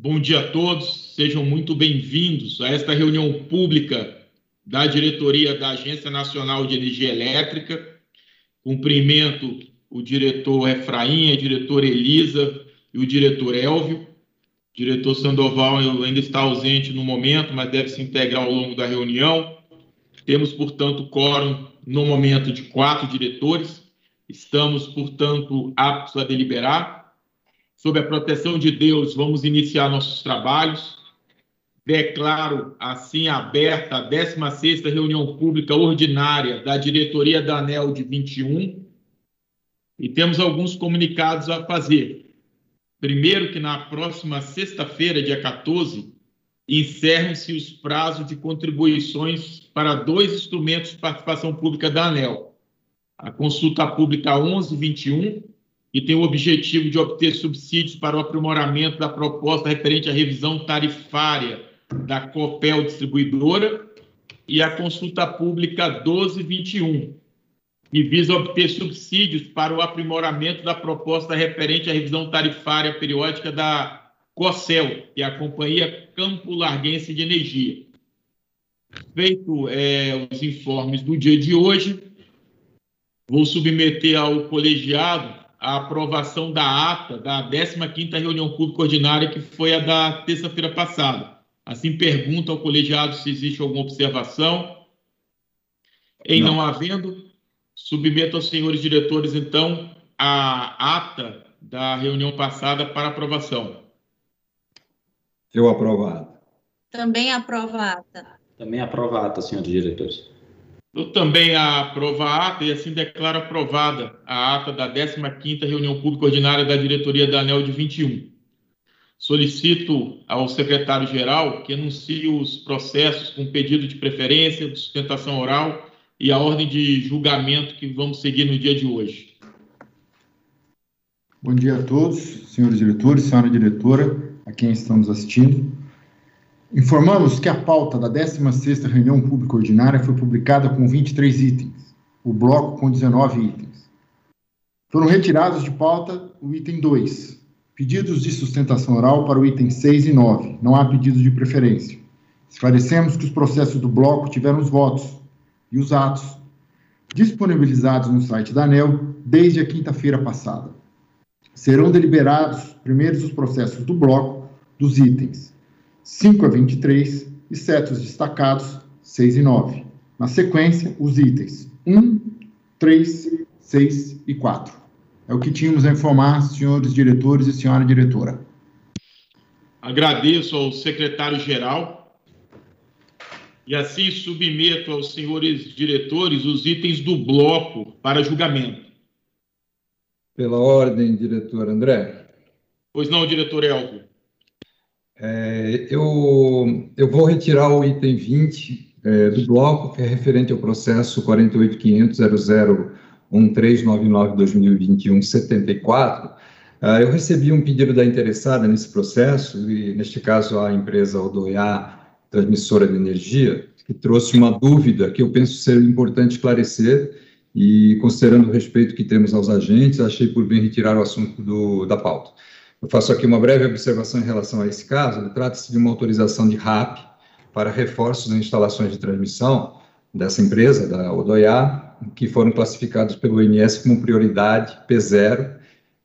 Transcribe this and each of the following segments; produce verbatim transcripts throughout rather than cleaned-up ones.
Bom dia a todos, sejam muito bem-vindos a esta reunião pública da diretoria da Agência Nacional de Energia Elétrica. Cumprimento o diretor Efraim, a diretora Elisa e o diretor Hélvio. O diretor Sandoval ainda está ausente no momento, mas deve se integrar ao longo da reunião. Temos, portanto, quórum no momento de quatro diretores. Estamos, portanto, aptos a deliberar. Sob a proteção de Deus, vamos iniciar nossos trabalhos. Declaro assim aberta a décima sexta reunião pública ordinária da diretoria da ANEEL de vinte e um e temos alguns comunicados a fazer. Primeiro, que na próxima sexta-feira, dia quatorze, encerram-se os prazos de contribuições para dois instrumentos de participação pública da ANEEL. A consulta pública onze vinte e um, que tem o objetivo de obter subsídios para o aprimoramento da proposta referente à revisão tarifária da Copel Distribuidora, e a consulta pública doze vinte e um, que visa obter subsídios para o aprimoramento da proposta referente à revisão tarifária periódica da COCEL, que é a Companhia Campo Larguense de Energia. Feito é, os informes do dia de hoje, vou submeter ao colegiado a aprovação da ata da décima quinta reunião pública ordinária, que foi a da terça-feira passada. Assim, pergunto ao colegiado se existe alguma observação. Em não, não havendo, submeto aos senhores diretores, então, a ata da reunião passada para aprovação. Eu aprovo a ata. Também aprovo a ata. Também aprovo a ata, senhores diretores. Eu também aprovo a ata e assim declaro aprovada a ata da décima quinta reunião pública ordinária da diretoria da ANEEL de vinte e um. Solicito ao secretário-geral que anuncie os processos com pedido de preferência, de sustentação oral e a ordem de julgamento que vamos seguir no dia de hoje. Bom dia a todos, senhores diretores, senhora diretora, a quem estamos assistindo. Informamos que a pauta da décima sexta reunião pública ordinária foi publicada com vinte e três itens, o bloco com dezenove itens. Foram retirados de pauta o item dois, pedidos de sustentação oral para o item seis e nove, não há pedidos de preferência. Esclarecemos que os processos do bloco tiveram os votos e os atos disponibilizados no site da ANEEL desde a quinta-feira passada. Serão deliberados primeiros os processos do bloco dos itens cinco a vinte e três, exceto os destacados seis e nove. Na sequência, os itens um, três, seis e quatro. É o que tínhamos a informar, senhores diretores e senhora diretora. Agradeço ao secretário-geral e assim submeto aos senhores diretores os itens do bloco para julgamento. Pela ordem, diretor André. Pois não, diretor Hélvio. É, eu, eu vou retirar o item vinte é, do bloco, que é referente ao processo quarenta e oito ponto quinhentos ponto zero zero um três nove nove barra dois mil e vinte e um barra setenta e quatro. Ah, eu recebi um pedido da interessada nesse processo, e neste caso a empresa Odoiá, Transmissora de Energia, que trouxe uma dúvida que eu penso ser importante esclarecer, e considerando o respeito que temos aos agentes, achei por bem retirar o assunto do, da pauta. Eu faço aqui uma breve observação em relação a esse caso. Trata-se de uma autorização de R A P para reforços nas instalações de transmissão dessa empresa, da Odoiá, que foram classificados pelo O M S como prioridade P zero,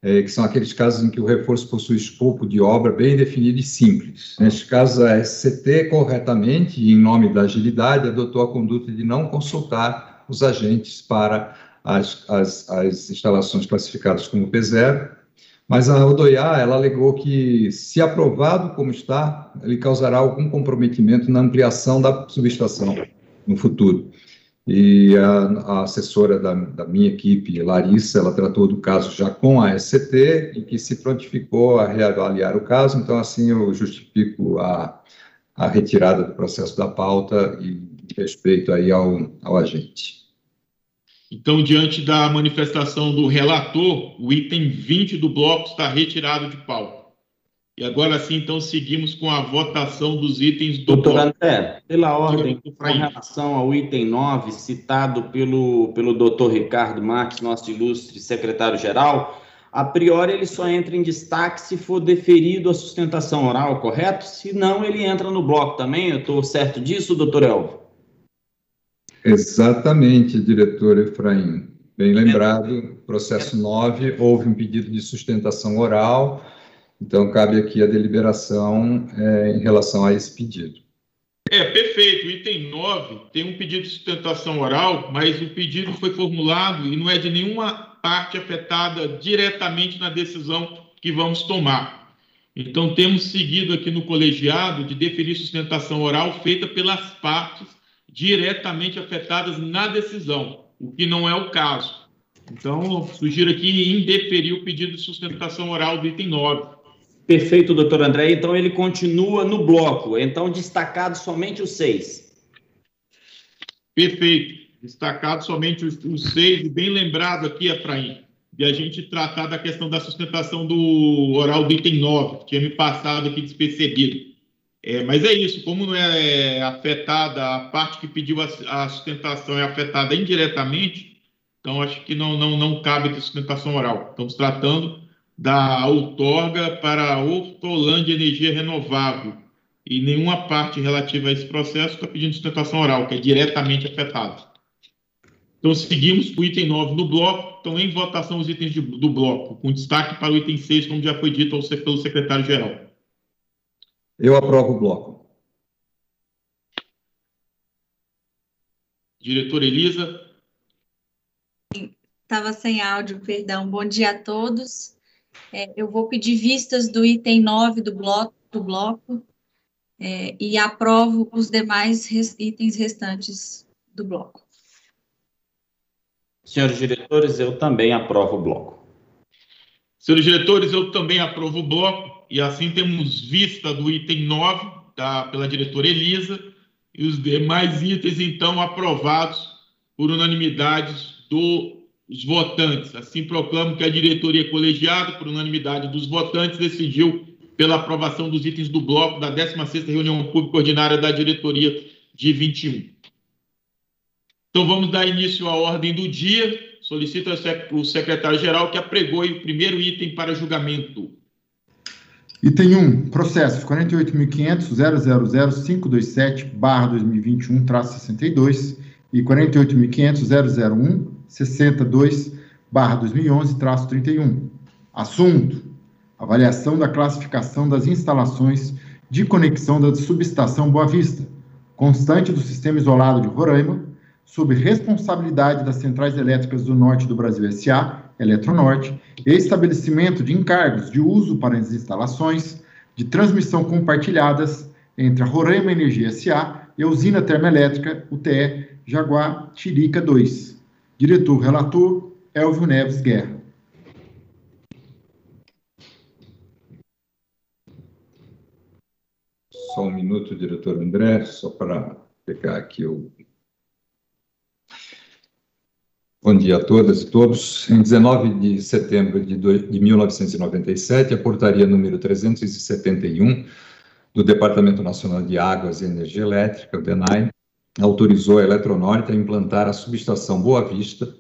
eh, que são aqueles casos em que o reforço possui escopo de obra bem definido e simples. Neste caso, a S C T, corretamente e em nome da agilidade, adotou a conduta de não consultar os agentes para as, as, as instalações classificadas como P zero, mas a Odoiá, ela alegou que, se aprovado como está, ele causará algum comprometimento na ampliação da subestação no futuro. E a, a assessora da, da minha equipe, Larissa, ela tratou do caso já com a S C T, e que se prontificou a reavaliar o caso. Então, assim, eu justifico a, a retirada do processo da pauta e respeito aí ao, ao agente. Então, diante da manifestação do relator, o item vinte do bloco está retirado de pauta. E agora sim, então, seguimos com a votação dos itens do doutor bloco. Doutor André, pela ordem, com relação ao item nove, citado pelo, pelo doutor Ricardo Marques, nosso ilustre secretário-geral, A priori, ele só entra em destaque se for deferido a sustentação oral, correto? Se não, ele entra no bloco também. Eu estou certo disso, doutor Hélvio? Exatamente, diretor Efraim. Bem lembrado, processo nove, houve um pedido de sustentação oral, então cabe aqui a deliberação é, em relação a esse pedido. É, perfeito. O item nove tem um pedido de sustentação oral, mas o pedido foi formulado e não é de nenhuma parte afetada diretamente na decisão que vamos tomar. Então, temos seguido aqui no colegiado de deferir sustentação oral feita pelas partes diretamente afetadas na decisão, o que não é o caso. Então, sugiro aqui indeferir o pedido de sustentação oral do item nove. Perfeito, doutor André. Então, ele continua no bloco. Então, destacado somente o seis. Perfeito. Destacado somente o seis. Bem lembrado aqui, Efraim, de a gente tratar da questão da sustentação do oral do item nove. Tinha me passado aqui despercebido. É, mas é isso. Como não é afetada, a parte que pediu a, a sustentação é afetada indiretamente, então acho que não, não, não cabe aqui sustentação oral. Estamos tratando da outorga para a Hortolândia Energia Renovável, e nenhuma parte relativa a esse processo está pedindo sustentação oral, que é diretamente afetado. Então, seguimos para o item nove do bloco. Então, em votação, os itens de, do bloco, com destaque para o item seis, como já foi dito ao, pelo secretário-geral. Eu aprovo o bloco. Diretora Elisa. Estava sem áudio, perdão. Bom dia a todos. É, eu vou pedir vistas do item nove do bloco, do bloco é, e aprovo os demais res, itens restantes do bloco. Senhores diretores, eu também aprovo o bloco. Senhores diretores, eu também aprovo o bloco, e assim temos vista do item nove, tá, pela diretora Elisa, e os demais itens, então, aprovados por unanimidade do os votantes. Assim, proclamo que a diretoria colegiada, por unanimidade dos votantes, decidiu pela aprovação dos itens do bloco da décima sexta reunião pública ordinária da diretoria de vinte e um. Então, vamos dar início à ordem do dia. Solicito ao secretário-geral que apregoe o primeiro item para julgamento. Item um, processos quarenta e oito mil quinhentos ponto zero zero zero cinco dois sete barra dois mil e vinte e um traço sessenta e dois e quarenta e oito mil quinhentos ponto zero zero um sessenta e dois barra dois mil e onze traço trinta e um. Assunto: avaliação da classificação das instalações de conexão da subestação Boa Vista, constante do sistema isolado de Roraima, sob responsabilidade das Centrais Elétricas do Norte do Brasil S A, Eletronorte, e estabelecimento de encargos de uso para as instalações de transmissão compartilhadas entre a Roraima Energia S A e a usina termoelétrica U T E Jaguatirica dois. Diretor relator, Hélvio Neves Guerra. Só um minuto, diretor André, só para pegar aqui o... Bom dia a todas e todos. Em dezenove de setembro de mil novecentos e noventa e sete, a portaria número trezentos e setenta e um do Departamento Nacional de Águas e Energia Elétrica, o DENAE, autorizou a Eletronorte a implantar a subestação Boa Vista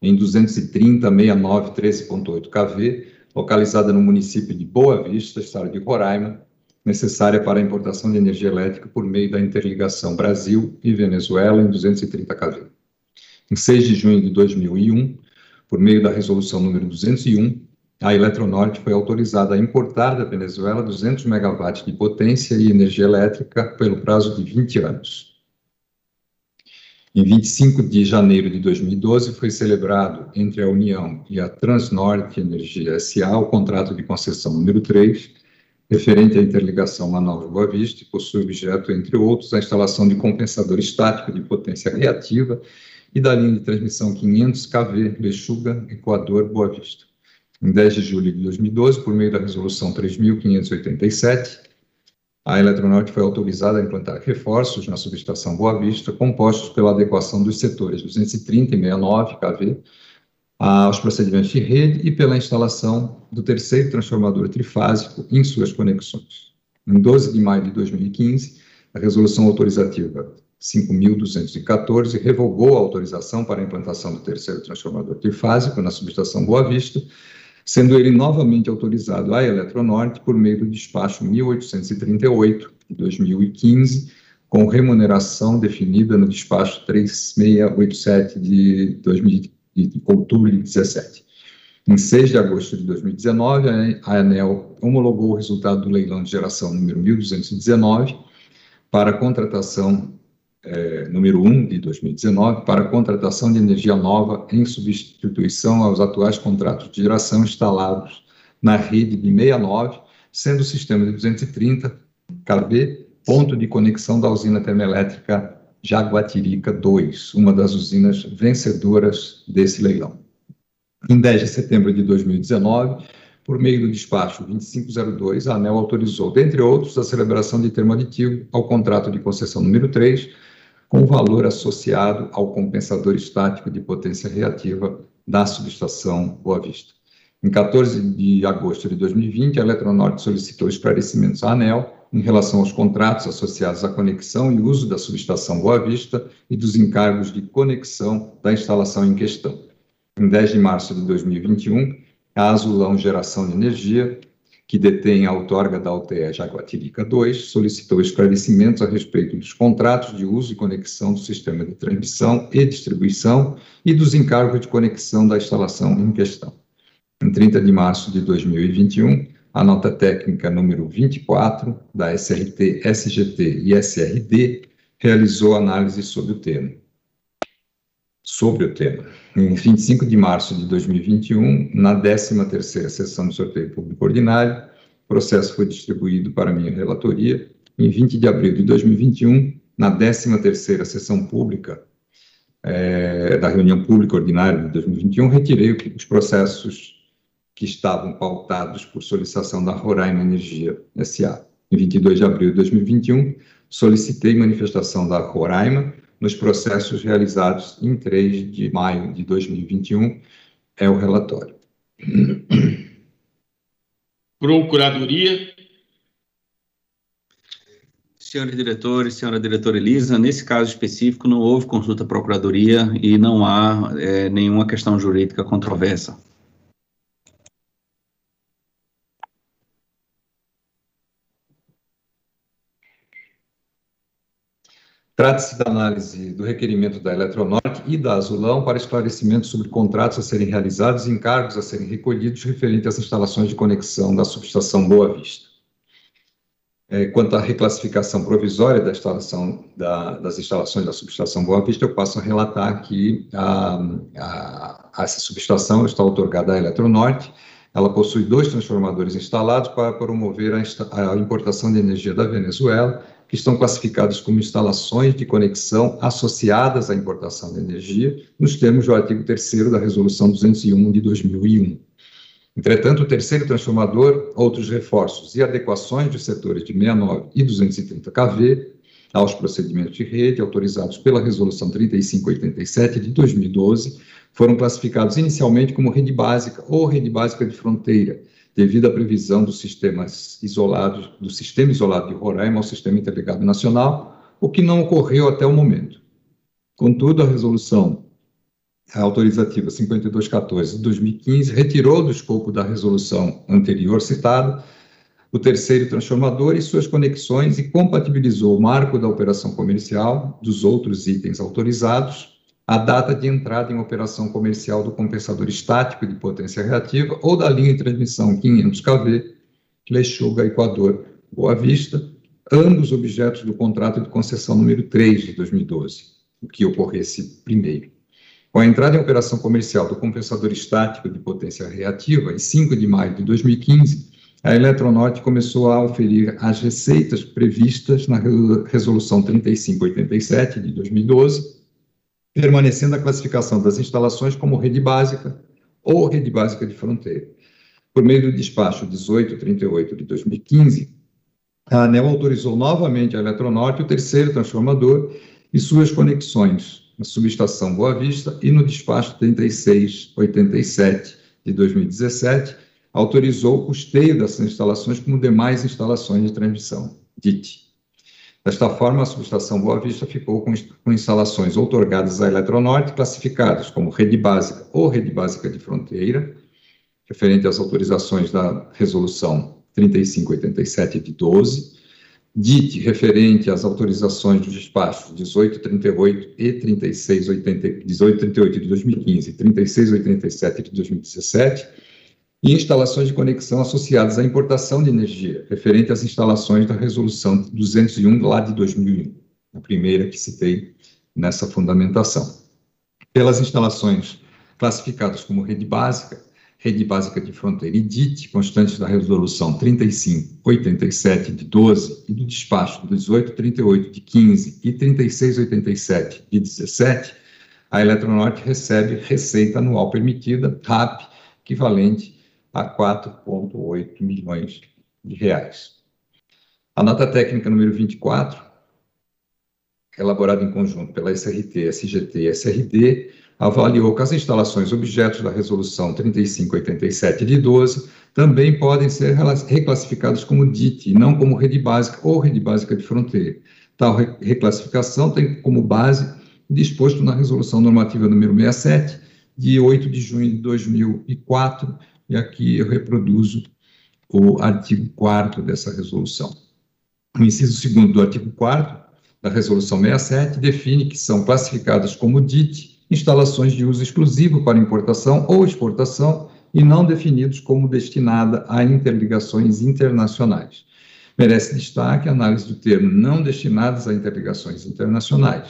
em duzentos e trinta mil novecentos e treze ponto oito quilovolts, localizada no município de Boa Vista, estado de Roraima, necessária para a importação de energia elétrica por meio da interligação Brasil e Venezuela em duzentos e trinta quilovolts. Em seis de junho de dois mil e um, por meio da resolução número duzentos e um, a Eletronorte foi autorizada a importar da Venezuela duzentos megawatts de potência e energia elétrica pelo prazo de vinte anos. Em vinte e cinco de janeiro de dois mil e doze, foi celebrado entre a União e a Transnorte Energia S A o contrato de concessão número três, referente à interligação Manaus-Boa Vista, e possui objeto, entre outros, a instalação de compensador estático de potência reativa e da linha de transmissão quinhentos quilovolts Bexuga, Equador-Boa Vista. Em dez de julho de dois mil e doze, por meio da resolução três mil quinhentos e oitenta e sete, a Eletronorte foi autorizada a implantar reforços na subestação Boa Vista, compostos pela adequação dos setores duzentos e trinta e sessenta e nove quilovolts aos procedimentos de rede e pela instalação do terceiro transformador trifásico em suas conexões. Em doze de maio de dois mil e quinze, a resolução autorizativa cinco mil duzentos e quatorze revogou a autorização para a implantação do terceiro transformador trifásico na subestação Boa Vista, sendo ele novamente autorizado à Eletronorte por meio do despacho mil oitocentos e trinta e oito, de dois mil e quinze, com remuneração definida no despacho três mil seiscentos e oitenta e sete de, dois mil, de outubro de dezessete. Em seis de agosto de dois mil e dezenove, a ANEEL homologou o resultado do leilão de geração número mil duzentos e dezenove para contratação é, número um de dois mil e dezenove para contratação de energia nova em substituição aos atuais contratos de geração instalados na rede de sessenta e nove, sendo o sistema de duzentos e trinta quilovolts ponto de conexão da usina termoelétrica Jaguatirica dois, uma das usinas vencedoras desse leilão. Em dez de setembro de dois mil e dezenove, por meio do despacho vinte e cinco zero dois, a ANEEL autorizou, dentre outros, a celebração de termo aditivo ao contrato de concessão número três, com valor associado ao compensador estático de potência reativa da subestação Boa Vista. Em quatorze de agosto de dois mil e vinte, a Eletronorte solicitou esclarecimentos à ANEEL em relação aos contratos associados à conexão e uso da subestação Boa Vista e dos encargos de conexão da instalação em questão. Em dez de março de dois mil e vinte e um, a Azulão Geração de Energia, que detém a outorga da U T E Jaguatirica dois, solicitou esclarecimentos a respeito dos contratos de uso e conexão do sistema de transmissão e distribuição e dos encargos de conexão da instalação em questão. Em trinta de março de dois mil e vinte e um, a nota técnica número vinte e quatro da S R T, S G T e S R D realizou análise sobre o tema. Sobre o tema. Em vinte e cinco de março de dois mil e vinte e um, na décima terceira sessão do sorteio público ordinário, o processo foi distribuído para minha relatoria. Em vinte de abril de dois mil e vinte e um, na décima terceira sessão pública, é, da reunião pública ordinária de dois mil e vinte e um, retirei os processos que estavam pautados por solicitação da Roraima Energia S A Em vinte e dois de abril de dois mil e vinte e um, solicitei manifestação da Roraima nos processos realizados em três de maio de dois mil e vinte e um, é o relatório. Procuradoria. Senhores diretores, senhora diretora Elisa, nesse caso específico não houve consulta à procuradoria e não há é, nenhuma questão jurídica controversa. Trata-se da análise do requerimento da Eletronorte e da Azulão para esclarecimento sobre contratos a serem realizados e encargos a serem recolhidos referente às instalações de conexão da subestação Boa Vista. É, quanto à reclassificação provisória da instalação, da, das instalações da subestação Boa Vista, eu passo a relatar que a, a, a essa subestação está outorgada à Eletronorte. Ela possui dois transformadores instalados para promover a, a importação de energia da Venezuela, que estão classificados como instalações de conexão associadas à importação de energia, nos termos do artigo terceiro da Resolução duzentos e um de dois mil e um. Entretanto, o terceiro transformador, outros reforços e adequações dos setores de sessenta e nove e duzentos e trinta quilovolts aos procedimentos de rede autorizados pela Resolução trinta e cinco oitenta e sete de dois mil e doze, foram classificados inicialmente como rede básica ou rede básica de fronteira, devido à previsão dos sistemas isolados, do sistema isolado de Roraima ao Sistema Interligado Nacional, o que não ocorreu até o momento. Contudo, a resolução autorizativa cinquenta e dois catorze de dois mil e quinze retirou do escopo da resolução anterior citada o terceiro transformador e suas conexões e compatibilizou o marco da operação comercial dos outros itens autorizados, a data de entrada em operação comercial do compensador estático de potência reativa ou da linha de transmissão quinhentos quilovolts, Leixuga, Equador, Boa Vista, ambos objetos do contrato de concessão número três de dois mil e doze, o que ocorresse primeiro. Com a entrada em operação comercial do compensador estático de potência reativa, em cinco de maio de dois mil e quinze, a Eletronorte começou a oferir as receitas previstas na Resolução trinta e cinco oitenta e sete de dois mil e doze, permanecendo a classificação das instalações como rede básica ou rede básica de fronteira. Por meio do despacho dezoito trinta e oito de dois mil e quinze, a ANEEL autorizou novamente a Eletronorte o terceiro transformador e suas conexões na subestação Boa Vista e no despacho trinta e seis oitenta e sete de dois mil e dezessete, autorizou o custeio dessas instalações como demais instalações de transmissão, D I T. Desta forma, a subestação Boa Vista ficou com, com instalações outorgadas à Eletronorte, classificadas como rede básica ou rede básica de fronteira, referente às autorizações da resolução trinta e cinco oitenta e sete de doze, D I T referente às autorizações do despacho dezoito trinta e oito e trinta e seis oitenta, dezoito trinta e oito de dois mil e quinze e trinta e seis oitenta e sete de dois mil e dezessete, e instalações de conexão associadas à importação de energia, referente às instalações da resolução duzentos e um lá de dois mil e um, a primeira que citei nessa fundamentação. Pelas instalações classificadas como rede básica, rede básica de fronteira e D I T, constantes da resolução trinta e cinco oitenta e sete de doze e do despacho dezoito trinta e oito de quinze e trinta e seis oitenta e sete de dezessete, a Eletronorte recebe receita anual permitida, R A P, equivalente a quatro vírgula oito milhões de reais. A nota técnica número vinte e quatro, elaborada em conjunto pela S R T, S G T e S R D, avaliou que as instalações objetos da resolução trinta e cinco oitenta e sete de doze também podem ser reclassificadas como D I T, não como rede básica ou rede básica de fronteira. Tal reclassificação tem como base disposto na resolução normativa número sessenta e sete, de oito de junho de dois mil e quatro, e aqui eu reproduzo o artigo quarto dessa resolução. O inciso segundo do artigo quarto da resolução sessenta e sete define que são classificadas como D I T instalações de uso exclusivo para importação ou exportação e não definidos como destinada a interligações internacionais. Merece destaque a análise do termo não destinadas a interligações internacionais.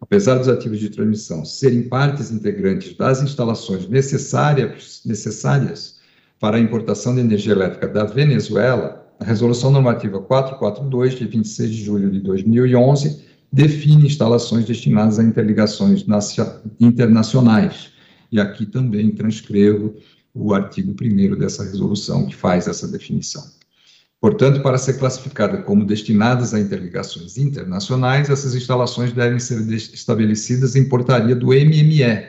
Apesar dos ativos de transmissão serem partes integrantes das instalações necessárias, necessárias para a importação de energia elétrica da Venezuela, a Resolução Normativa quatrocentos e quarenta e dois, de vinte e seis de julho de dois mil e onze, define instalações destinadas a interligações internacionais. E aqui também transcrevo o artigo primeiro dessa resolução, que faz essa definição. Portanto, para ser classificada como destinadas a interligações internacionais, essas instalações devem ser estabelecidas em portaria do M M E,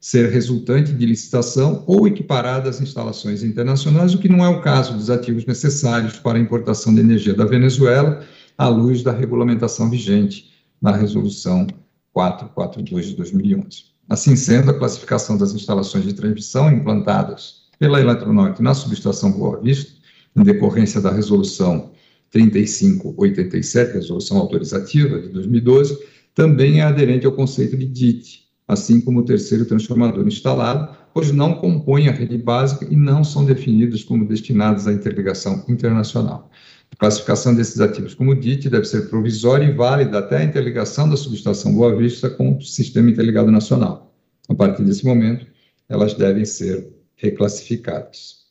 ser resultante de licitação ou equiparada às instalações internacionais, o que não é o caso dos ativos necessários para a importação de energia da Venezuela, à luz da regulamentação vigente na Resolução quatrocentos e quarenta e dois de dois mil e onze. Assim sendo, a classificação das instalações de transmissão implantadas pela Eletronorte na subestação Boa Vista, em decorrência da Resolução trinta e cinco oitenta e sete, Resolução Autorizativa de dois mil e doze, também é aderente ao conceito de D I T, assim como o terceiro transformador instalado, pois não compõem a rede básica e não são definidas como destinadas à interligação internacional. A classificação desses ativos como D I T deve ser provisória e válida até a interligação da subestação Boa Vista com o Sistema Interligado Nacional. A partir desse momento, elas devem ser reclassificadas.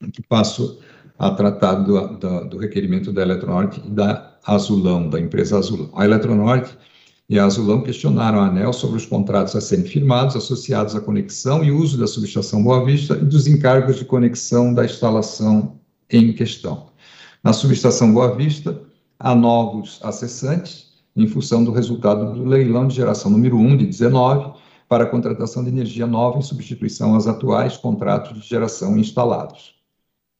Aqui passo a tratar do, do, do requerimento da Eletronorte e da Azulão, da empresa Azulão. A Eletronorte e a Azulão questionaram a ANEEL sobre os contratos a serem firmados associados à conexão e uso da subestação Boa Vista e dos encargos de conexão da instalação em questão. Na subestação Boa Vista, há novos acessantes em função do resultado do leilão de geração número um de dezenove para a contratação de energia nova em substituição aos atuais contratos de geração instalados.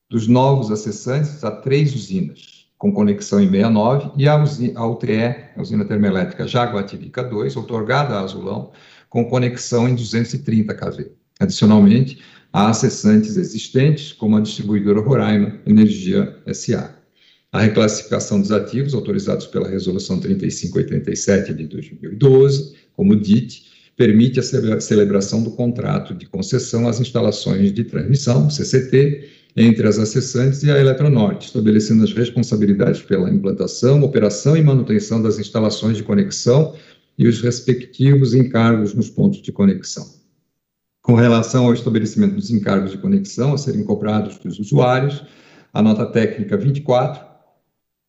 Dos novos acessantes, há três usinas, com conexão em sessenta e nove, e a, usina, a U T E, a usina termoelétrica Jaguatirica dois, outorgada a Azulão, com conexão em duzentos e trinta quilovolts. Adicionalmente, a acessantes existentes, como a distribuidora Roraima Energia S A A reclassificação dos ativos autorizados pela Resolução trinta e cinco oitenta e sete de dois mil e doze, como D I T, permite a celebração do contrato de concessão às instalações de transmissão, C C T, entre as acessantes e a Eletronorte, estabelecendo as responsabilidades pela implantação, operação e manutenção das instalações de conexão e os respectivos encargos nos pontos de conexão. Com relação ao estabelecimento dos encargos de conexão a serem cobrados pelos usuários, a nota técnica vinte e quatro,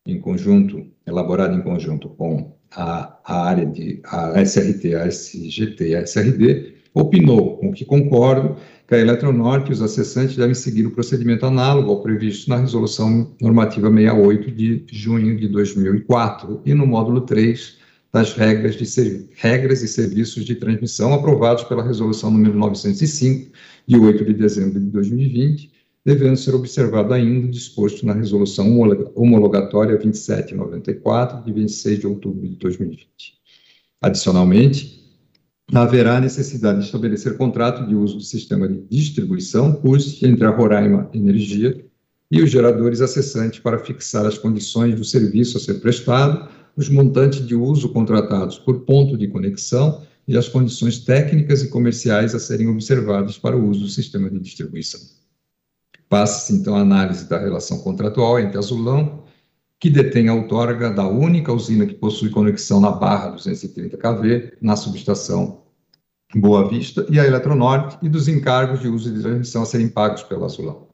em conjunto, elaborada em conjunto com a, a área de a S R T, a S G T e a S R D, opinou, com o que concordo, que a Eletronorte e os acessantes devem seguir o procedimento análogo ao previsto na Resolução Normativa sessenta e oito de junho de dois mil e quatro e no módulo três, das regras, de regras e serviços de transmissão aprovados pela Resolução número novecentos e cinco, de oito de dezembro de dois mil e vinte, devendo ser observado ainda o disposto na Resolução Homologatória vinte e sete noventa e quatro, de vinte e seis de outubro de dois mil e vinte. Adicionalmente, haverá necessidade de estabelecer contrato de uso do sistema de distribuição U S D entre a Roraima Energia e os geradores acessantes para fixar as condições do serviço a ser prestado, os montantes de uso contratados por ponto de conexão e as condições técnicas e comerciais a serem observadas para o uso do sistema de distribuição. Passa-se, então, a análise da relação contratual entre Azulão, que detém a outorga da única usina que possui conexão na barra duzentos e trinta quilovolts, na subestação Boa Vista, e a Eletronorte, e dos encargos de uso de transmissão a serem pagos pelo Azulão.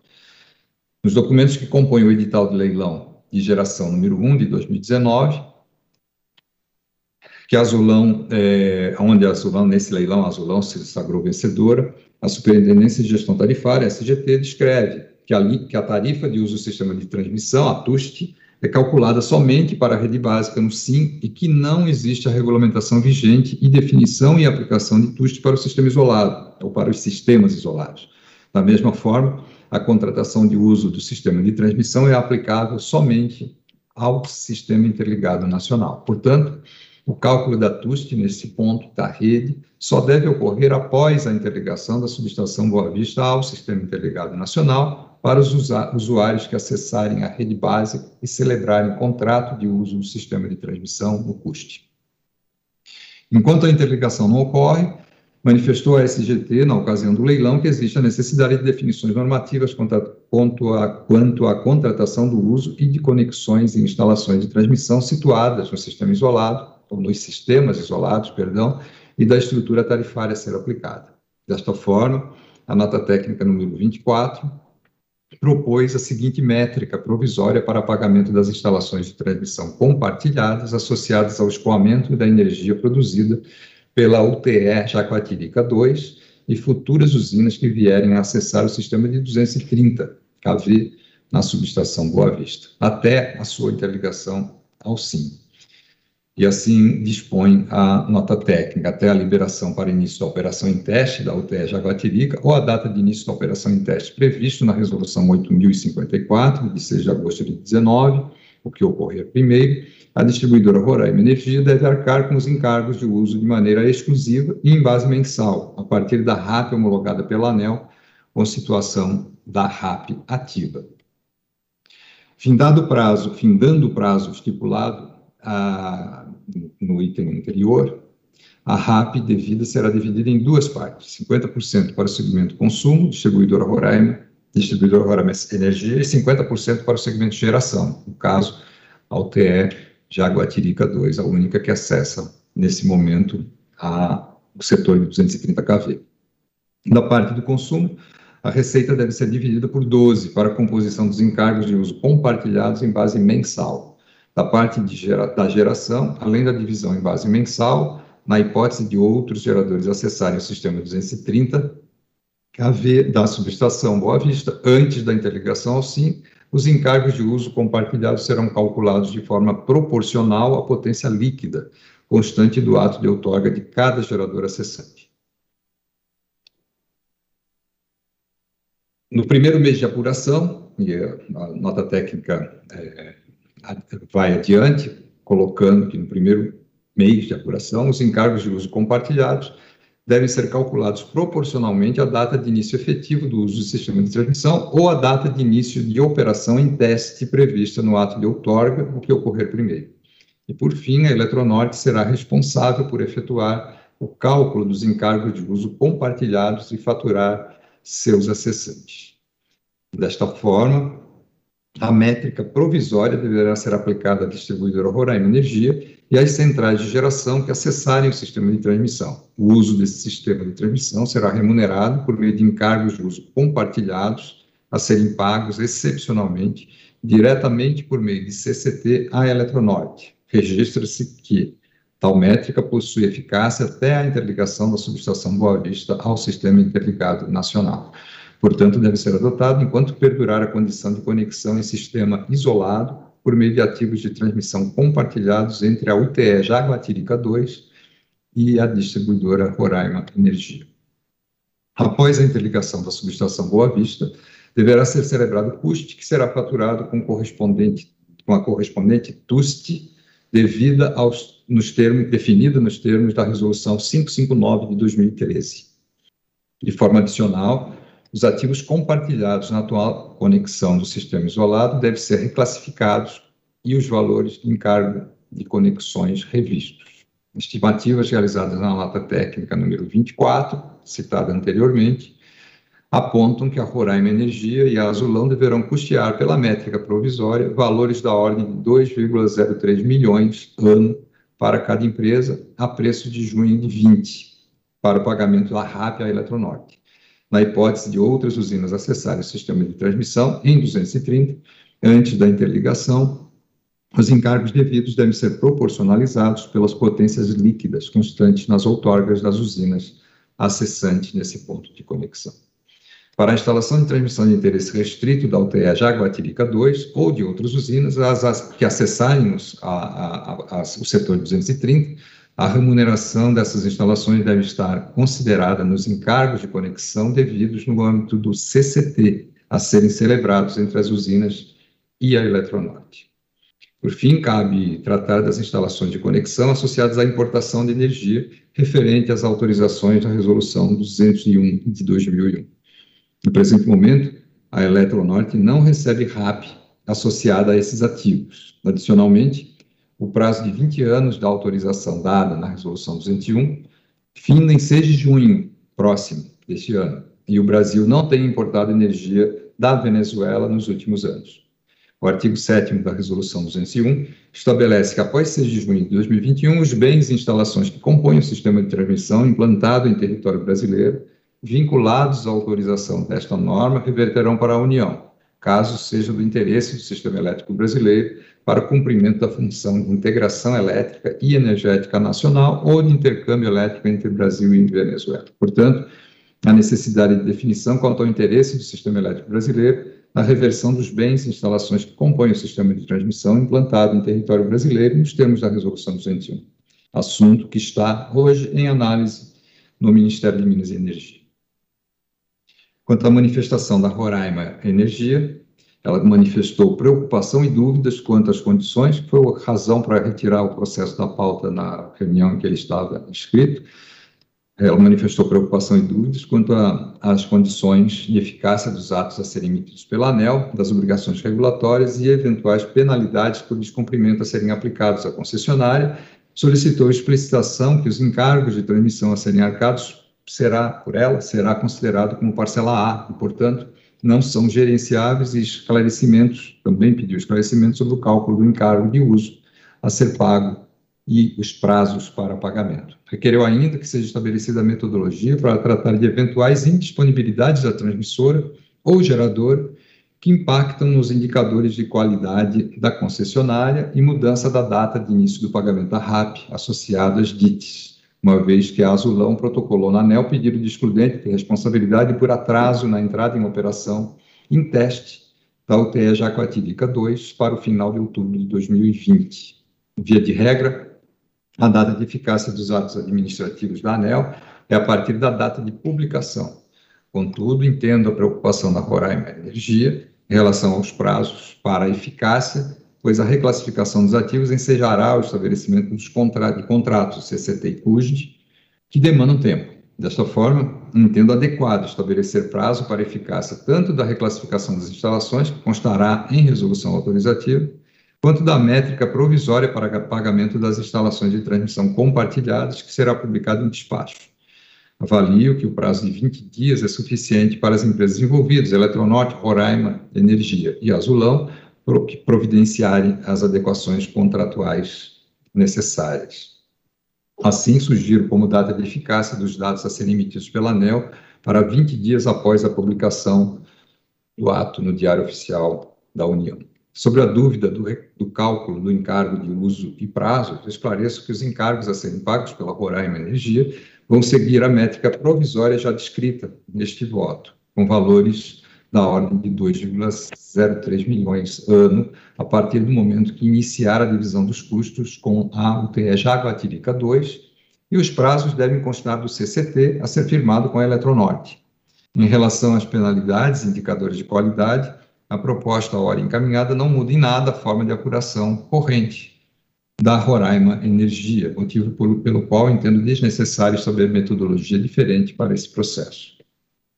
Nos documentos que compõem o edital de leilão de geração número um de dois mil e dezenove, que Azulão, é, onde Azulão, nesse leilão, Azulão se sagrou vencedora, a Superintendência de Gestão Tarifária, S G T, descreve que a, que a tarifa de uso do sistema de transmissão, a T U S T, é calculada somente para a rede básica no SIM e que não existe a regulamentação vigente e definição e aplicação de T U S T para o sistema isolado, ou para os sistemas isolados. Da mesma forma, a contratação de uso do sistema de transmissão é aplicável somente ao Sistema Interligado Nacional. Portanto, o cálculo da T U S T nesse ponto da rede só deve ocorrer após a interligação da subestação Boa Vista ao Sistema Interligado Nacional para os usuários que acessarem a rede básica e celebrarem contrato de uso do sistema de transmissão no C U S T. Enquanto a interligação não ocorre, manifestou a S G T, na ocasião do leilão, que existe a necessidade de definições normativas quanto à quanto à contratação do uso e de conexões e instalações de transmissão situadas no sistema isolado, ou nos sistemas isolados, perdão, e da estrutura tarifária a ser aplicada. Desta forma, a nota técnica número vinte e quatro propôs a seguinte métrica provisória para pagamento das instalações de transmissão compartilhadas associadas ao escoamento da energia produzida pela U T E Jaguatirica dois e futuras usinas que vierem a acessar o sistema de duzentos e trinta quilovolts na subestação Boa Vista, até a sua interligação ao SIM. E assim dispõe a nota técnica, até a liberação para início da operação em teste da U T E Jaguatirica ou a data de início da operação em teste previsto na Resolução oito mil e cinquenta e quatro, de seis de agosto de dezenove, o que ocorrer primeiro, a distribuidora Roraima Energia deve arcar com os encargos de uso de maneira exclusiva e em base mensal, a partir da R A P homologada pela ANEEL, com situação da R A P ativa. Findado o prazo, findando o prazo estipulado, a, no item anterior, a R A P devida será dividida em duas partes, cinquenta por cento para o segmento consumo, distribuidora Roraima, distribuidora Roraima Energia, e cinquenta por cento para o segmento geração, no caso, a U T E Jaguatirica dois, a única que acessa, nesse momento, a, o setor de duzentos e trinta quilovolts. Da parte do consumo, a receita deve ser dividida por doze para a composição dos encargos de uso compartilhados em base mensal. Da parte de gera, da geração, além da divisão em base mensal, na hipótese de outros geradores acessarem o sistema duzentos e trinta quilovolts da subestação Boa Vista, antes da interligação ao SIM, os encargos de uso compartilhados serão calculados de forma proporcional à potência líquida, constante do ato de outorga de cada gerador acessante. No primeiro mês de apuração, e a nota técnica é, vai adiante, colocando que no primeiro mês de apuração, os encargos de uso compartilhados devem ser calculados proporcionalmente à data de início efetivo do uso do sistema de transmissão ou à data de início de operação em teste prevista no ato de outorga, o que ocorrer primeiro. E, por fim, a Eletronorte será responsável por efetuar o cálculo dos encargos de uso compartilhados e faturar seus acessantes. Desta forma, a métrica provisória deverá ser aplicada à distribuidora Roraima Energia e às centrais de geração que acessarem o sistema de transmissão. O uso desse sistema de transmissão será remunerado por meio de encargos de uso compartilhados a serem pagos, excepcionalmente, diretamente por meio de C C T à Eletronorte. Registra-se que tal métrica possui eficácia até a interligação da subestação Boa Vista ao Sistema Interligado Nacional. Portanto, deve ser adotado enquanto perdurar a condição de conexão em sistema isolado por meio de ativos de transmissão compartilhados entre a U T E Jaguatirica dois e a distribuidora Roraima Energia. Após a interligação da subestação Boa Vista, deverá ser celebrado o C U S T, que será faturado com, correspondente, com a correspondente T U S T devida aos nos termos, definida nos termos da Resolução quinhentos e cinquenta e nove de dois mil e treze. De forma adicional, os ativos compartilhados na atual conexão do sistema isolado devem ser reclassificados e os valores de encargo de conexões revistos. Estimativas realizadas na nota técnica número vinte e quatro, citada anteriormente, apontam que a Roraima Energia e a Azulão deverão custear pela métrica provisória valores da ordem de dois vírgula zero três milhões ano para cada empresa a preço de junho de vinte, para o pagamento da R A P à Eletronorte. Na hipótese de outras usinas acessarem o sistema de transmissão em duzentos e trinta, antes da interligação, os encargos devidos devem ser proporcionalizados pelas potências líquidas constantes nas outorgas das usinas acessantes nesse ponto de conexão. Para a instalação de transmissão de interesse restrito da U T E Jaguatirica dois ou de outras usinas as, as, que acessarem os, a, a, a, o setor duzentos e trinta, a remuneração dessas instalações deve estar considerada nos encargos de conexão devidos no âmbito do C C T, a serem celebrados entre as usinas e a Eletronorte. Por fim, cabe tratar das instalações de conexão associadas à importação de energia referente às autorizações da Resolução duzentos e um de dois mil e um. No presente momento, a Eletronorte não recebe R A P associada a esses ativos. Adicionalmente, o prazo de vinte anos da autorização dada na Resolução duzentos e um finda em seis de junho próximo deste ano, e o Brasil não tem importado energia da Venezuela nos últimos anos. O artigo sétimo da Resolução duzentos e um estabelece que, após seis de junho de dois mil e vinte e um, os bens e instalações que compõem o sistema de transmissão implantado em território brasileiro, vinculados à autorização desta norma, reverterão para a União, caso seja do interesse do sistema elétrico brasileiro, para o cumprimento da função de integração elétrica e energética nacional ou de intercâmbio elétrico entre Brasil e Venezuela. Portanto, a necessidade de definição quanto ao interesse do sistema elétrico brasileiro na reversão dos bens e instalações que compõem o sistema de transmissão implantado em território brasileiro nos termos da Resolução duzentos e um, assunto que está hoje em análise no Ministério de Minas e Energia. Quanto à manifestação da Roraima Energia, ela manifestou preocupação e dúvidas quanto às condições, que foi a razão para retirar o processo da pauta na reunião em que ele estava inscrito. Ela manifestou preocupação e dúvidas quanto às condições de eficácia dos atos a serem emitidos pela ANEEL, das obrigações regulatórias e eventuais penalidades por descumprimento a serem aplicados à concessionária. Solicitou explicitação que os encargos de transmissão a serem arcados será, por ela, será considerado como parcela A, e, portanto, não são gerenciáveis, e esclarecimentos, também pediu esclarecimentos sobre o cálculo do encargo de uso a ser pago e os prazos para pagamento. Requereu ainda que seja estabelecida a metodologia para tratar de eventuais indisponibilidades da transmissora ou geradora que impactam nos indicadores de qualidade da concessionária e mudança da data de início do pagamento da R A P associada às D I Ts. Uma vez que a Azulão protocolou na ANEEL pedido de excludente de responsabilidade por atraso na entrada em operação em teste da U T E Jaguatirica dois para o final de outubro de dois mil e vinte. Via de regra, a data de eficácia dos atos administrativos da ANEEL é a partir da data de publicação. Contudo, entendo a preocupação da Roraima Energia em relação aos prazos para a eficácia, pois a reclassificação dos ativos ensejará o estabelecimento dos contra de contratos C C T e C U S D, que demandam tempo. Desta forma, entendo adequado estabelecer prazo para eficácia tanto da reclassificação das instalações, que constará em resolução autorizativa, quanto da métrica provisória para pagamento das instalações de transmissão compartilhadas, que será publicado em despacho. Avalio que o prazo de vinte dias é suficiente para as empresas envolvidas, Eletronorte, Roraima Energia e Azulão, que providenciarem as adequações contratuais necessárias. Assim, sugiro como data de eficácia dos dados a serem emitidos pela ANEEL para vinte dias após a publicação do ato no Diário Oficial da União. Sobre a dúvida do, do cálculo do encargo de uso e prazo, esclareço que os encargos a serem pagos pela Roraima Energia vão seguir a métrica provisória já descrita neste voto, com valores da ordem de dois vírgula zero três milhões ano, a partir do momento que iniciar a divisão dos custos com a U T E Jaguatirica dois, e os prazos devem constar do C C T a ser firmado com a Eletronorte. Em relação às penalidades e indicadores de qualidade, a proposta à hora encaminhada não muda em nada a forma de apuração corrente, da Roraima Energia, motivo por, pelo qual entendo desnecessário saber metodologia diferente para esse processo.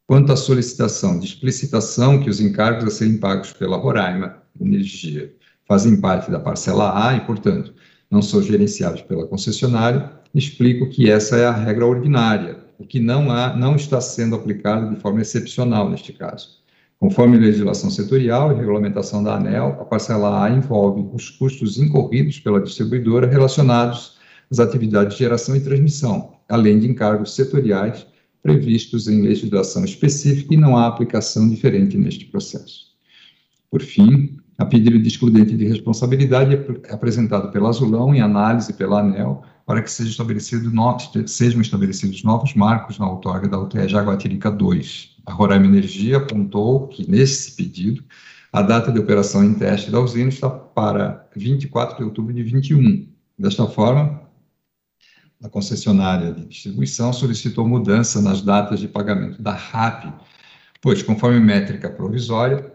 Quanto à solicitação de explicitação que os encargos a serem pagos pela Roraima Energia fazem parte da parcela A e, portanto, não são gerenciados pela concessionária, explico que essa é a regra ordinária, o que não, há, não está sendo aplicado de forma excepcional neste caso. Conforme legislação setorial e regulamentação da ANEEL, a parcela A envolve os custos incorridos pela distribuidora relacionados às atividades de geração e transmissão, além de encargos setoriais previstos em legislação específica e não há aplicação diferente neste processo. Por fim, a pedido de excludente de responsabilidade é apresentado pela Azulão em análise pela ANEEL para que seja estabelecido no... sejam estabelecidos novos marcos na outorga da U T E Jaguatirica dois. A Roraima Energia apontou que, nesse pedido, a data de operação em teste da usina está para vinte e quatro de outubro de vinte e um. Desta forma, a concessionária de distribuição solicitou mudança nas datas de pagamento da R A P, pois, conforme métrica provisória,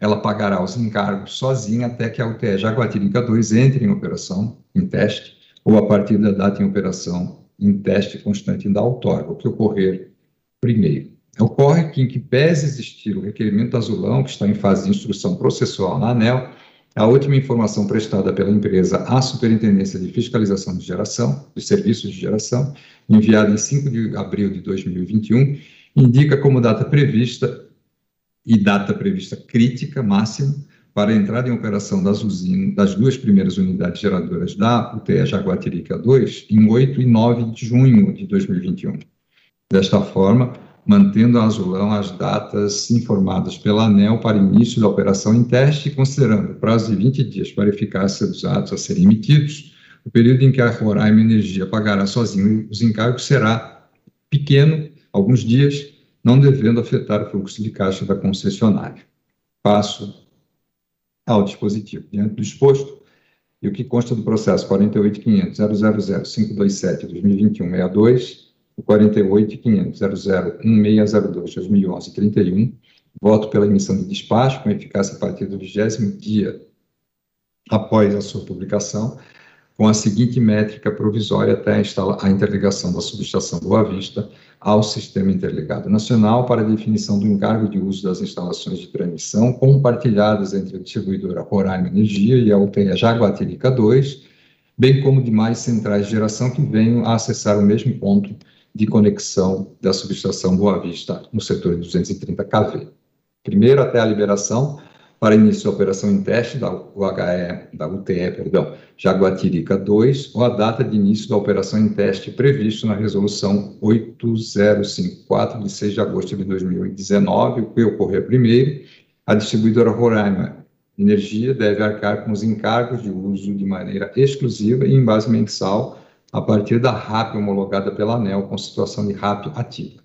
ela pagará os encargos sozinha até que a U T E Jaguatirica dois entre em operação em teste ou a partir da data em operação em teste constante da outorga, o que ocorrer primeiro. Ocorre que, em que pese existir o requerimento Azulão, que está em fase de instrução processual na ANEEL, a última informação prestada pela empresa à Superintendência de Fiscalização de Geração, de Serviços de Geração, enviada em cinco de abril de dois mil e vinte e um, indica como data prevista e data prevista crítica máxima para a entrada em operação das usinas, das duas primeiras unidades geradoras da U T E Jaguatirica dois, em oito e nove de junho de dois mil e vinte e um. Desta forma, mantendo a Azulão as datas informadas pela ANEEL para início da operação em teste, considerando o prazo de vinte dias para eficácia dos atos a serem emitidos, o período em que a Roraima Energia pagará sozinho os encargos será pequeno, alguns dias, não devendo afetar o fluxo de caixa da concessionária. Passo ao dispositivo. Diante do exposto, e o que consta do processo quarenta e oito ponto quinhentos ponto zero zero zero cinco dois sete barra dois mil e vinte e um barra sessenta e dois e quarenta e oito ponto quinhentos ponto zero zero um seis zero dois barra dois mil e onze barra trinta e um, voto pela emissão de despacho com eficácia a partir do vigésimo dia após a sua publicação, com a seguinte métrica provisória até a interligação da subestação Boa Vista ao Sistema Interligado Nacional para a definição do encargo de uso das instalações de transmissão compartilhadas entre a distribuidora Roraima Energia e a U T E Jaguatirica dois, bem como demais centrais de geração que venham a acessar o mesmo ponto de conexão da subestação Boa Vista no setor de duzentos e trinta quilovolts. Primeiro, até a liberação para início da operação em teste da U H E, da U T E, perdão, Jaguatirica dois, ou a data de início da operação em teste previsto na resolução oito mil e cinquenta e quatro, de seis de agosto de dois mil e dezenove, o que ocorrer primeiro, a distribuidora Roraima Energia deve arcar com os encargos de uso de maneira exclusiva e em base mensal, a partir da R A P homologada pela ANEEL com situação de R A P ativa.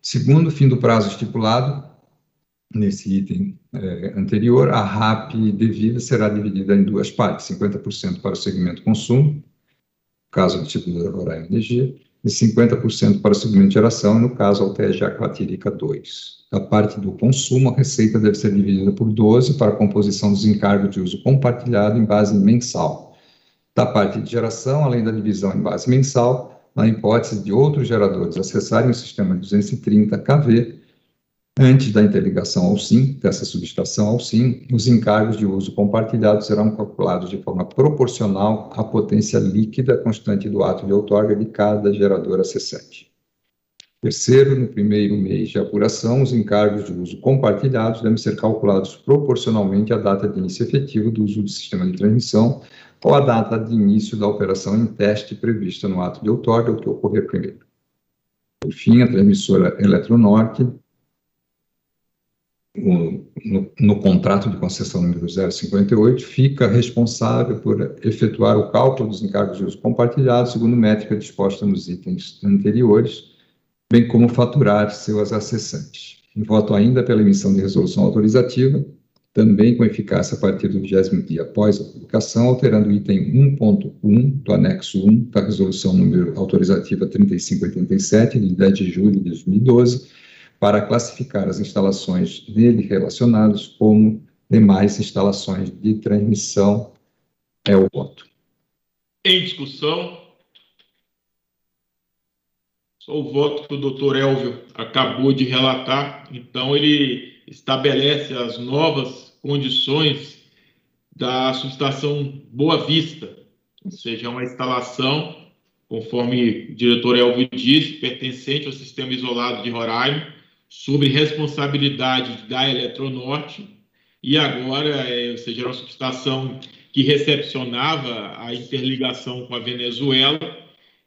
Segundo, fim do prazo estipulado, nesse item eh, anterior, a R A P devida será dividida em duas partes, cinquenta por cento para o segmento consumo, no caso do distribuidor Roraima Energia, e cinquenta por cento para o segmento geração, no caso a U T E Jaguatirica dois. Da parte do consumo, a receita deve ser dividida por doze para a composição dos encargos de uso compartilhado em base mensal. Da parte de geração, além da divisão em base mensal, na hipótese de outros geradores acessarem o sistema de duzentos e trinta quilovolts, antes da interligação ao SIM, dessa subestação ao SIM, os encargos de uso compartilhado serão calculados de forma proporcional à potência líquida constante do ato de outorga de cada gerador acessante. Terceiro, no primeiro mês de apuração, os encargos de uso compartilhados devem ser calculados proporcionalmente à data de início efetivo do uso do sistema de transmissão ou à data de início da operação em teste prevista no ato de outorga, o que ocorrer primeiro. Por fim, a transmissora Eletronorte, No, no contrato de concessão número zero cinquenta e oito, fica responsável por efetuar o cálculo dos encargos de uso compartilhado, segundo métrica disposta nos itens anteriores, bem como faturar seus acessantes. Voto ainda pela emissão de resolução autorizativa, também com eficácia a partir do vigésimo dia após a publicação, alterando o item um ponto um do anexo um da resolução número autorizativa trinta e cinco oitenta e sete, de dez de julho de dois mil e doze, para classificar as instalações nele relacionadas como demais instalações de transmissão É o voto. Em discussão, só o voto que o doutor Hélvio acabou de relatar. Então, ele estabelece as novas condições da subestação Boa Vista, ou seja, uma instalação, conforme o diretor Hélvio disse, pertencente ao sistema isolado de Roraima, sob responsabilidade da Eletronorte, e agora, ou seja, uma subestação que recepcionava a interligação com a Venezuela,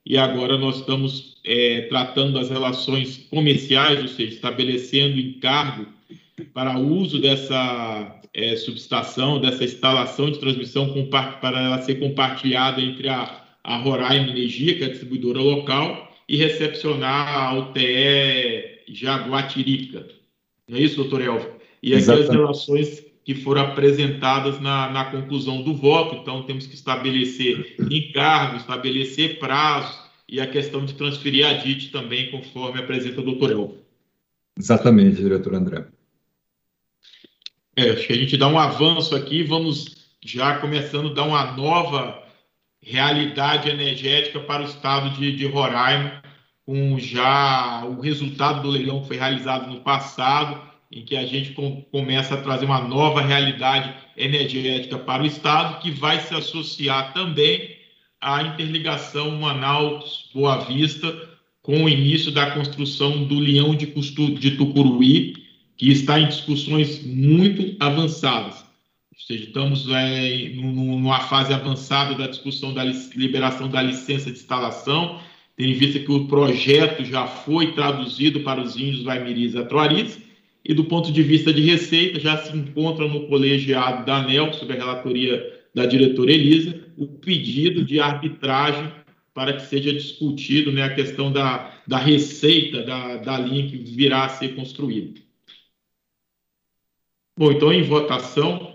e agora nós estamos é, tratando das relações comerciais, ou seja, estabelecendo encargo para uso dessa é, subestação, dessa instalação de transmissão para ela ser compartilhada entre a, a Roraima Energia, que é a distribuidora local, e recepcionar a U T E Jaguatirica. Não é isso, doutor Hélvio? E aquelas relações que foram apresentadas na, na conclusão do voto. Então, temos que estabelecer encargo, estabelecer prazos e a questão de transferir a D I T também, conforme apresenta o doutor Hélvio. Exatamente, diretor André. É, acho que a gente dá um avanço aqui, vamos já começando a dar uma nova realidade energética para o estado de, de Roraima, com já o resultado do leilão que foi realizado no passado, em que a gente com, começa a trazer uma nova realidade energética para o estado, que vai se associar também à interligação Manaus-Boa Vista, com o início da construção do Leão de, Custu, de Tucuruí, que está em discussões muito avançadas. Ou seja, estamos é, numa fase avançada da discussão da liberação da licença de instalação, tendo em vista que o projeto já foi traduzido para os índios Vaimirís e Atuaris, e do ponto de vista de receita, já se encontra no colegiado da ANEEL, sob a relatoria da diretora Elisa, o pedido de arbitragem para que seja discutido, né, a questão da, da receita da, da linha que virá a ser construída. Bom, então, em votação.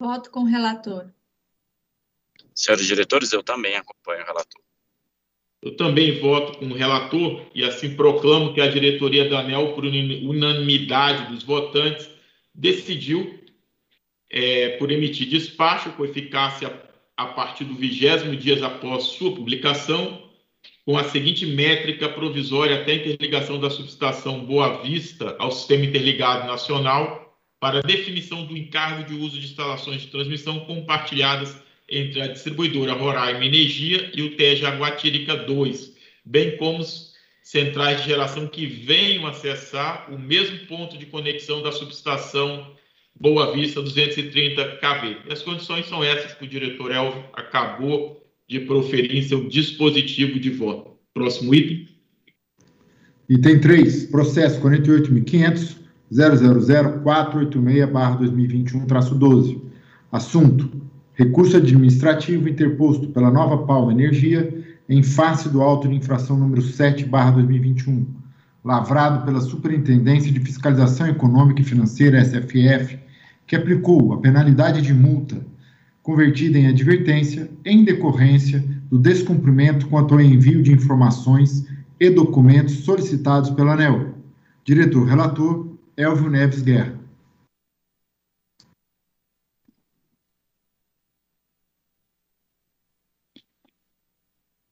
Voto com o relator. Senhores diretores, eu também acompanho o relator. Eu também voto com o relator e assim proclamo que a diretoria da ANEEL, por unanimidade dos votantes, decidiu é, por emitir despacho com eficácia a partir do vigésimo dias após sua publicação, com a seguinte métrica provisória até a interligação da subestação Boa Vista ao Sistema Interligado Nacional para definição do encargo de uso de instalações de transmissão compartilhadas entre a distribuidora Roraima Energia e o T E Jaguatirica dois, bem como centrais de geração que venham acessar o mesmo ponto de conexão da subestação Boa Vista duzentos e trinta quilovolts. E as condições são essas que o diretor Hélvio acabou de proferir em seu dispositivo de voto. Próximo item. Item três, processo quarenta e oito mil quinhentos ponto zero zero zero quatrocentos e oitenta e seis barra dois mil e vinte e um traço doze. Assunto: recurso administrativo interposto pela Nova Palma Energia em face do auto de infração número sete barra dois mil e vinte e um, lavrado pela Superintendência de Fiscalização Econômica e Financeira, S F F, que aplicou a penalidade de multa, convertida em advertência, em decorrência do descumprimento quanto ao envio de informações e documentos solicitados pela ANEEL. Diretor-relator, Hélvio Neves Guerra.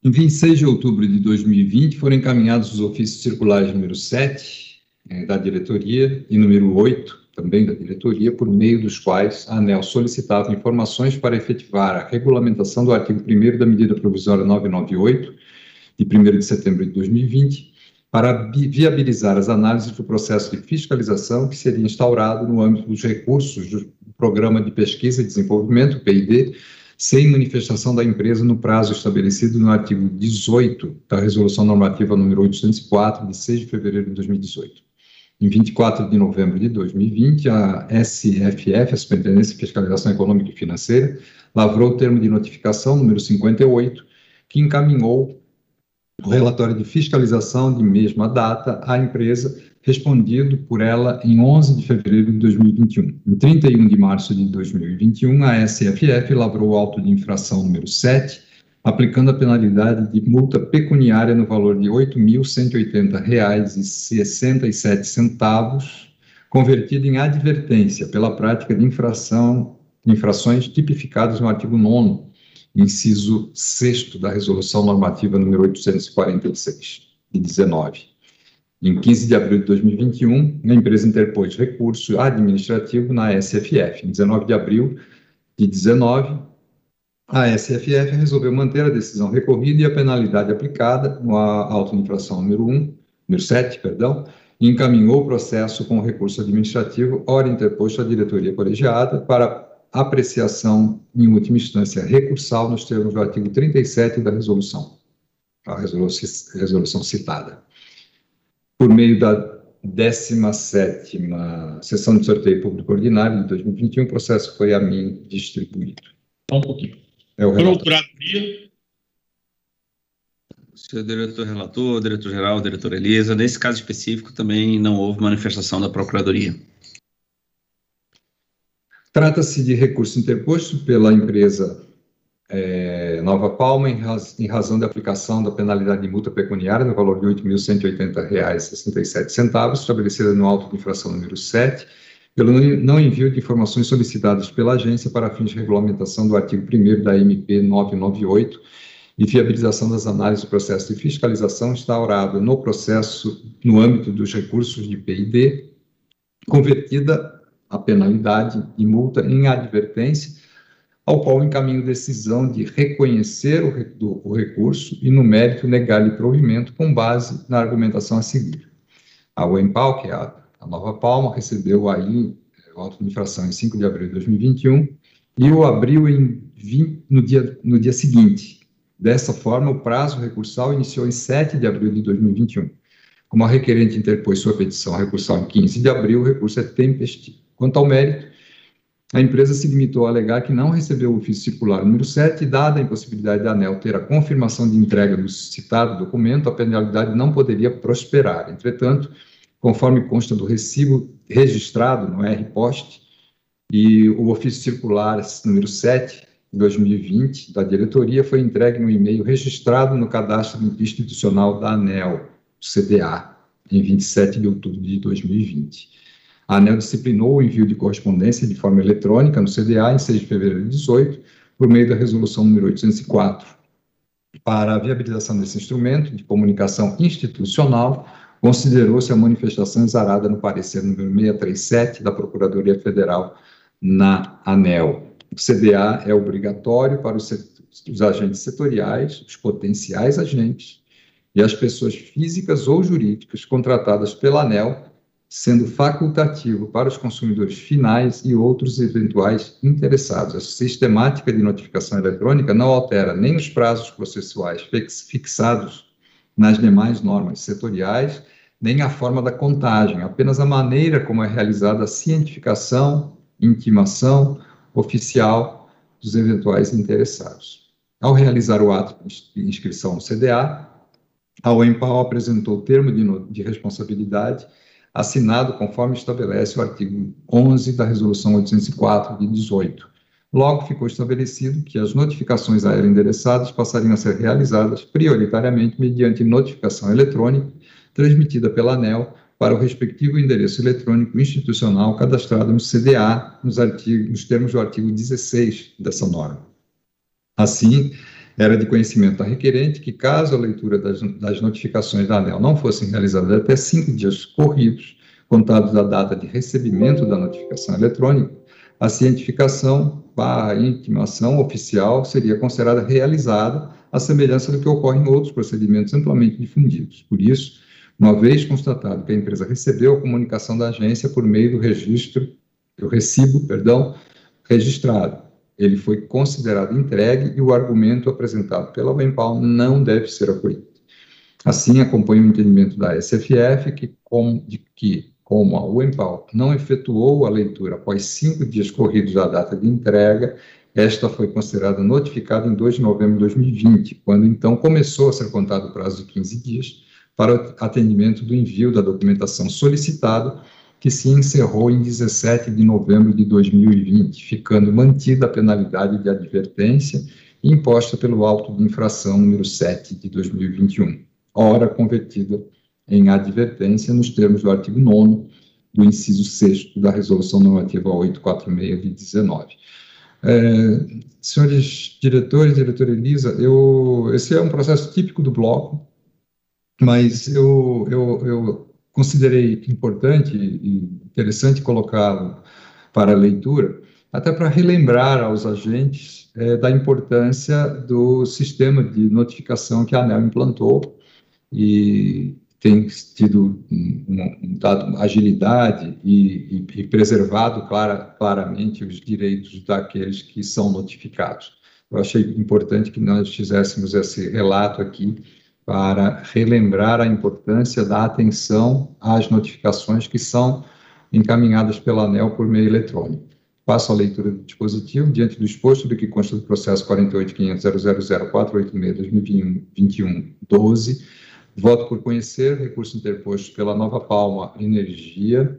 Em vinte e seis de outubro de dois mil e vinte, foram encaminhados os ofícios circulares número sete eh, da diretoria e número oito, também da diretoria, por meio dos quais a ANEEL solicitava informações para efetivar a regulamentação do artigo primeiro da medida provisória novecentos e noventa e oito, de primeiro de setembro de dois mil e vinte, para viabilizar as análises do processo de fiscalização que seria instaurado no âmbito dos recursos do Programa de Pesquisa e Desenvolvimento, P I D, sem manifestação da empresa no prazo estabelecido no artigo dezoito da Resolução Normativa número oitocentos e quatro, de seis de fevereiro de dois mil e dezoito. Em vinte e quatro de novembro de dois mil e vinte, a S F F, a Superintendência de Fiscalização Econômica e Financeira, lavrou o termo de notificação número cinquenta e oito, que encaminhou o relatório de fiscalização de mesma data à empresa, respondido por ela em onze de fevereiro de dois mil e vinte e um. Em trinta e um de março de dois mil e vinte e um, a S F F lavrou o auto de infração número sete, aplicando a penalidade de multa pecuniária no valor de oito mil cento e oitenta reais e sessenta e sete centavos, convertida em advertência pela prática de infração infrações tipificadas no artigo nono, inciso sexto da Resolução Normativa número oitocentos e quarenta e seis, de dezenove. Em quinze de abril de dois mil e vinte e um, a empresa interpôs recurso administrativo na S F F. Em dezenove de abril de dezenove, a S F F resolveu manter a decisão recorrida e a penalidade aplicada no auto-infração número um, número sete, perdão, e encaminhou o processo com recurso administrativo, ora interposto à diretoria colegiada, para apreciação em última instância recursal nos termos do artigo trinta e sete da resolução, a resolução citada. Por meio da décima sétima sessão de sorteio público ordinário de dois mil e vinte e um, o processo foi a mim distribuído. Só um pouquinho. É o Procuradoria. Senhor diretor relator, diretor-geral, diretora Elisa, nesse caso específico também não houve manifestação da Procuradoria. Trata-se de recurso interposto pela empresa É, Nova Palma, em, raz, em razão da aplicação da penalidade de multa pecuniária no valor de oito mil cento e oitenta reais e sessenta e sete centavos, estabelecida no auto de infração número sete, pelo não envio de informações solicitadas pela agência para fins de regulamentação do artigo primeiro da M P novecentos e noventa e oito e viabilização das análises do processo de fiscalização instaurada no processo no âmbito dos recursos de P I D, convertida a penalidade de multa em advertência, ao qual encaminho decisão de reconhecer o, do, o recurso e, no mérito, negar-lhe provimento com base na argumentação a seguir. A Uhenpal, que é a, a Nova Palma, recebeu aí o auto de infração em cinco de abril de dois mil e vinte e um e o abriu em vinte, no, dia, no dia seguinte. Dessa forma, o prazo recursal iniciou em sete de abril de dois mil e vinte e um. Como a requerente interpôs sua petição recursal em quinze de abril, o recurso é tempestivo. Quanto ao mérito, a empresa se limitou a alegar que não recebeu o ofício circular número sete, dada a impossibilidade da ANEEL ter a confirmação de entrega do citado documento, a penalidade não poderia prosperar. Entretanto, conforme consta do recibo registrado no R-Post e o ofício circular número sete, dois mil e vinte, da diretoria, foi entregue no e-mail registrado no cadastro institucional da ANEEL, C D A, em vinte e sete de outubro de dois mil e vinte. A ANEEL disciplinou o envio de correspondência de forma eletrônica no C D A em seis de fevereiro de dezoito, por meio da resolução número oitocentos e quatro. Para a viabilização desse instrumento de comunicação institucional, considerou-se a manifestação exarada no parecer número seiscentos e trinta e sete da Procuradoria Federal na ANEEL. O C D A é obrigatório para os, os agentes setoriais, os potenciais agentes e as pessoas físicas ou jurídicas contratadas pela ANEEL, sendo facultativo para os consumidores finais e outros eventuais interessados. A sistemática de notificação eletrônica não altera nem os prazos processuais fixados nas demais normas setoriais, nem a forma da contagem, apenas a maneira como é realizada a cientificação, intimação oficial dos eventuais interessados. Ao realizar o ato de inscrição no C D A, a Uhenpal apresentou o termo de, no... de responsabilidade assinado conforme estabelece o artigo onze da Resolução oitocentos e quatro, de dezoito. Logo, ficou estabelecido que as notificações a ela endereçadas passariam a ser realizadas prioritariamente mediante notificação eletrônica transmitida pela ANEEL para o respectivo endereço eletrônico institucional cadastrado no C D A, nos, artigos, nos termos do artigo dezesseis dessa norma. Assim, era de conhecimento da requerente que, caso a leitura das, das notificações da ANEEL não fossem realizadas até cinco dias corridos, contados da data de recebimento da notificação eletrônica, a cientificação barra intimação oficial seria considerada realizada, à semelhança do que ocorre em outros procedimentos amplamente difundidos. Por isso, uma vez constatado que a empresa recebeu a comunicação da agência por meio do registro, do recibo, perdão, registrado, ele foi considerado entregue e o argumento apresentado pela Uhenpal não deve ser acolhido. Assim, acompanha o entendimento da S F F que, com, de que, como a Uhenpal não efetuou a leitura após cinco dias corridos da data de entrega, esta foi considerada notificada em dois de novembro de dois mil e vinte, quando então começou a ser contado o prazo de quinze dias para o atendimento do envio da documentação solicitada, que se encerrou em dezessete de novembro de dois mil e vinte, ficando mantida a penalidade de advertência imposta pelo auto de infração número sete de dois mil e vinte e um, ora convertida em advertência nos termos do artigo nono do inciso sexto da Resolução Normativa oitocentos e quarenta e seis de dezenove. É, senhores diretores, diretora Elisa, eu, esse é um processo típico do bloco, mas eu, eu, eu considerei importante e interessante colocá-lo para a leitura, até para relembrar aos agentes é, da importância do sistema de notificação que a ANEEL implantou e tem tido um, um dado agilidade e, e, e preservado clara, claramente os direitos daqueles que são notificados. Eu achei importante que nós fizéssemos esse relato aqui para relembrar a importância da atenção às notificações que são encaminhadas pela ANEEL por meio eletrônico. Passo a leitura do dispositivo. Diante do exposto do que consta do processo quarenta e oito ponto quinhentos ponto zero zero zero quatro oito seis ponto dois mil e vinte e um ponto doze, voto por conhecer recurso interposto pela Nova Palma Energia,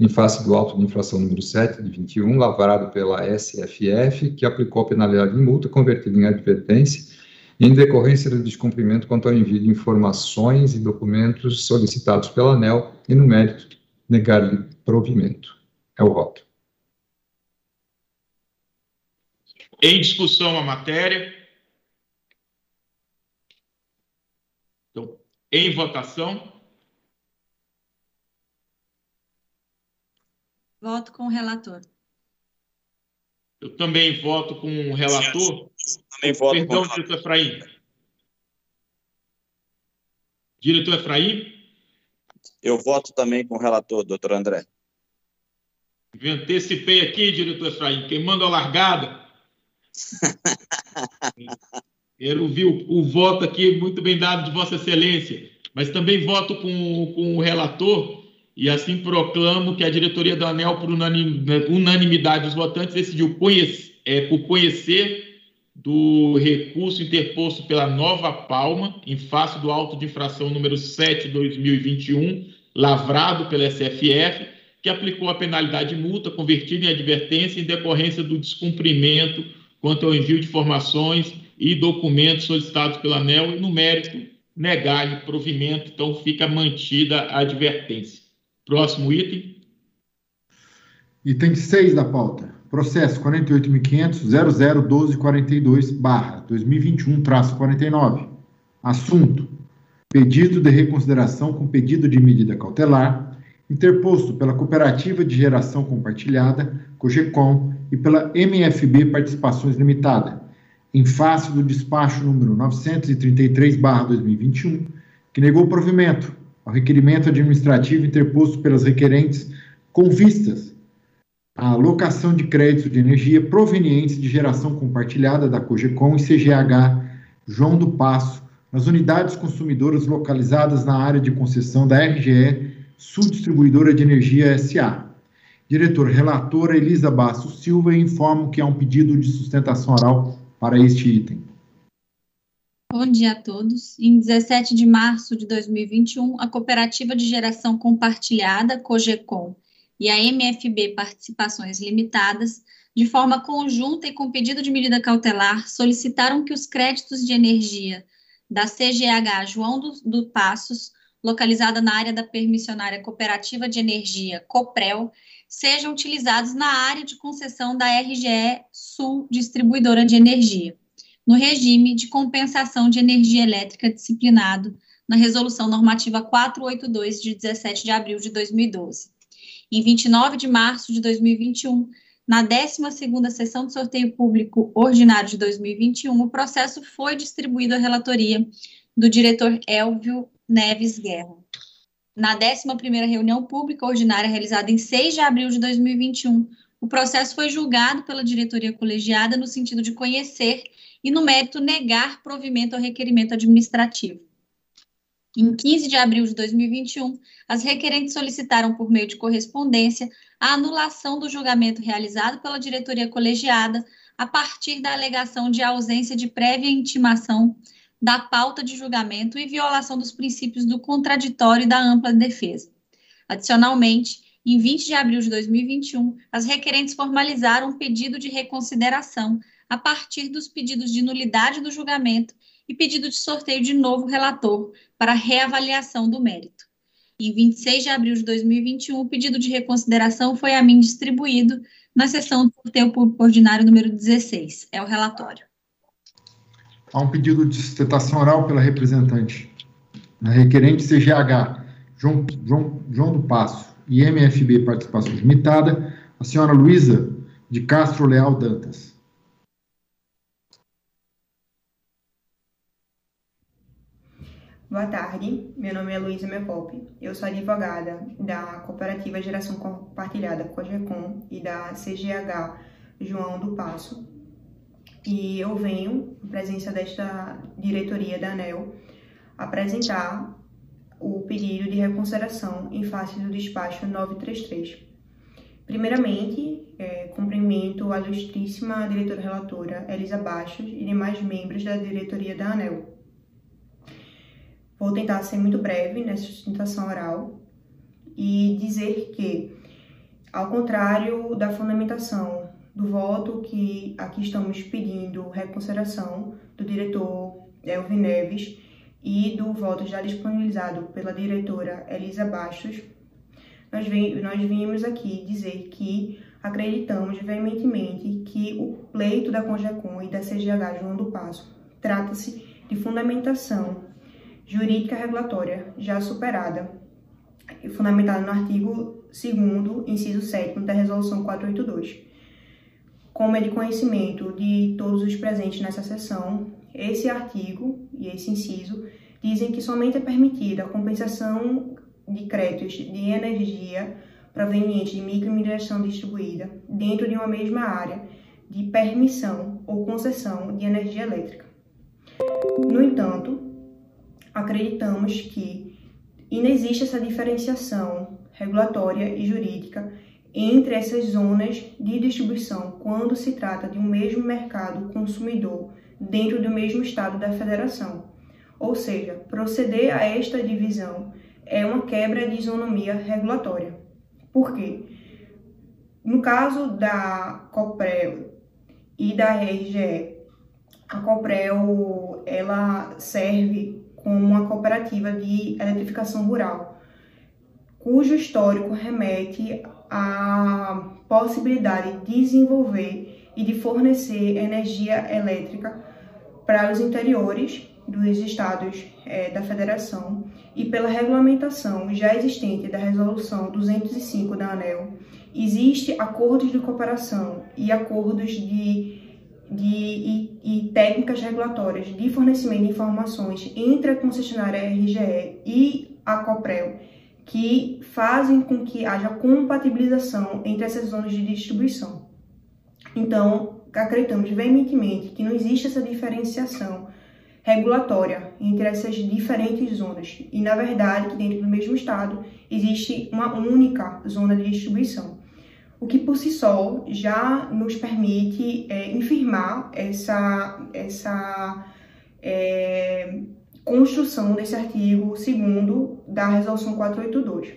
em face do auto de infração número sete de vinte e um, lavrado pela S F F, que aplicou a penalidade de multa convertida em advertência, em decorrência do descumprimento quanto ao envio de informações e documentos solicitados pela ANEEL e, no mérito, negar-lhe provimento. É o voto. Em discussão a matéria. Então, em votação. Voto com o relator. Eu também voto com o relator. Sim, também voto Perdão, com o diretor Efraim. Diretor Efraim. Eu voto também com o relator, doutor André. Me antecipei aqui, diretor Efraim, quem manda a largada. Eu ouvi o, o voto aqui muito bem dado de Vossa Excelência, mas também voto com, com o relator e assim proclamo que a diretoria da ANEEL, por unanimidade dos votantes, decidiu conhece, é, por conhecer do recurso interposto pela Nova Palma em face do auto de infração número sete de dois mil e vinte e um, lavrado pela S F F, que aplicou a penalidade de multa convertida em advertência em decorrência do descumprimento quanto ao envio de informações e documentos solicitados pela ANEEL e, no mérito, negar-lhe provimento. Então, fica mantida a advertência. Próximo item. Item seis da pauta. Processo quarenta e oito ponto quinhentos ponto zero zero um dois quatro dois barra dois mil e vinte e um traço quarenta e nove. Assunto. Pedido de reconsideração com pedido de medida cautelar, interposto pela Cooperativa de Geração Compartilhada, COGECOM, e pela M F B Participações Limitada, em face do despacho número novecentos e trinta e três barra dois mil e vinte e um, que negou provimento ao requerimento administrativo interposto pelas requerentes com vistas à alocação de crédito de energia provenientes de geração compartilhada da COGECOM e C G H João do Passo, nas unidades consumidoras localizadas na área de concessão da R G E Sul Distribuidora de Energia S A Diretor, relatora Elisa Bastos Silva, informo que há um pedido de sustentação oral para este item. Bom dia a todos. Em dezessete de março de dois mil e vinte e um, a Cooperativa de Geração Compartilhada, COGECOM, e a M F B Participações Limitadas, de forma conjunta e com pedido de medida cautelar, solicitaram que os créditos de energia da C G H João do, do Passos, localizada na área da permissionária Cooperativa de Energia, COPREL, sejam utilizados na área de concessão da R G E Sul Distribuidora de Energia, no regime de compensação de energia elétrica disciplinado na Resolução Normativa quatrocentos e oitenta e dois, de dezessete de abril de dois mil e doze. Em vinte e nove de março de dois mil e vinte e um, na décima segunda Sessão de Sorteio Público Ordinário de dois mil e vinte e um, o processo foi distribuído à relatoria do diretor Hélvio Neves Guerra. Na décima primeira reunião pública ordinária realizada em seis de abril de dois mil e vinte e um, o processo foi julgado pela diretoria colegiada no sentido de conhecer e, no mérito, negar provimento ao requerimento administrativo. Em quinze de abril de dois mil e vinte e um, as requerentes solicitaram, por meio de correspondência, a anulação do julgamento realizado pela diretoria colegiada a partir da alegação de ausência de prévia intimação da pauta de julgamento e violação dos princípios do contraditório e da ampla defesa. Adicionalmente, em vinte de abril de dois mil e vinte e um, as requerentes formalizaram um pedido de reconsideração a partir dos pedidos de nulidade do julgamento e pedido de sorteio de novo relator para reavaliação do mérito. Em vinte e seis de abril de dois mil e vinte e um, o pedido de reconsideração foi a mim distribuído na sessão do tempo ordinário número dezesseis. É o relatório. Há um pedido de sustentação oral pela representante, na requerente C G H João, João, João do Passo e M F B Participações Limitada, a senhora Luísa de Castro Leal Dantas. Boa tarde, meu nome é Luísa Mecop, eu sou advogada da Cooperativa de Geração Compartilhada, COGECOM, e da C G H João do Passo, e eu venho, na presença desta diretoria da ANEEL, apresentar o pedido de reconsideração em face do despacho novecentos e trinta e três. Primeiramente, é, cumprimento a ilustríssima diretora relatora Elisa Bastos e demais membros da diretoria da ANEEL. Vou tentar ser muito breve nessa sustentação oral e dizer que, ao contrário da fundamentação do voto que aqui estamos pedindo reconsideração do diretor Hélvio Neves e do voto já disponibilizado pela diretora Elisa Bastos, nós, vim, nós vimos aqui dizer que acreditamos veementemente que o pleito da COGECOM e da C G H João do Passo trata-se de fundamentação jurídica regulatória já superada, fundamentada no artigo segundo, inciso sétimo da Resolução quatrocentos e oitenta e dois. Como é de conhecimento de todos os presentes nessa sessão, esse artigo e esse inciso dizem que somente é permitida a compensação de créditos de energia proveniente de micro e mineração distribuída dentro de uma mesma área de permissão ou concessão de energia elétrica. No entanto, acreditamos que ainda existe essa diferenciação regulatória e jurídica entre essas zonas de distribuição quando se trata de um mesmo mercado consumidor dentro do mesmo estado da federação. Ou seja, proceder a esta divisão é uma quebra de isonomia regulatória. Por quê? No caso da COPREL e da R G E, a COPREL ela serve como uma cooperativa de eletrificação rural, cujo histórico remete à possibilidade de desenvolver e de fornecer energia elétrica para os interiores dos estados eh, da federação e pela regulamentação já existente da Resolução duzentos e cinco da ANEEL, existe acordos de cooperação e acordos de De, e, e técnicas regulatórias de fornecimento de informações entre a concessionária R G E e a COPREL, que fazem com que haja compatibilização entre essas zonas de distribuição. Então, acreditamos veementemente que não existe essa diferenciação regulatória entre essas diferentes zonas e, na verdade, que dentro do mesmo estado existe uma única zona de distribuição, o que por si só já nos permite é, infirmar essa, essa é, construção desse artigo segundo da Resolução quatrocentos e oitenta e dois.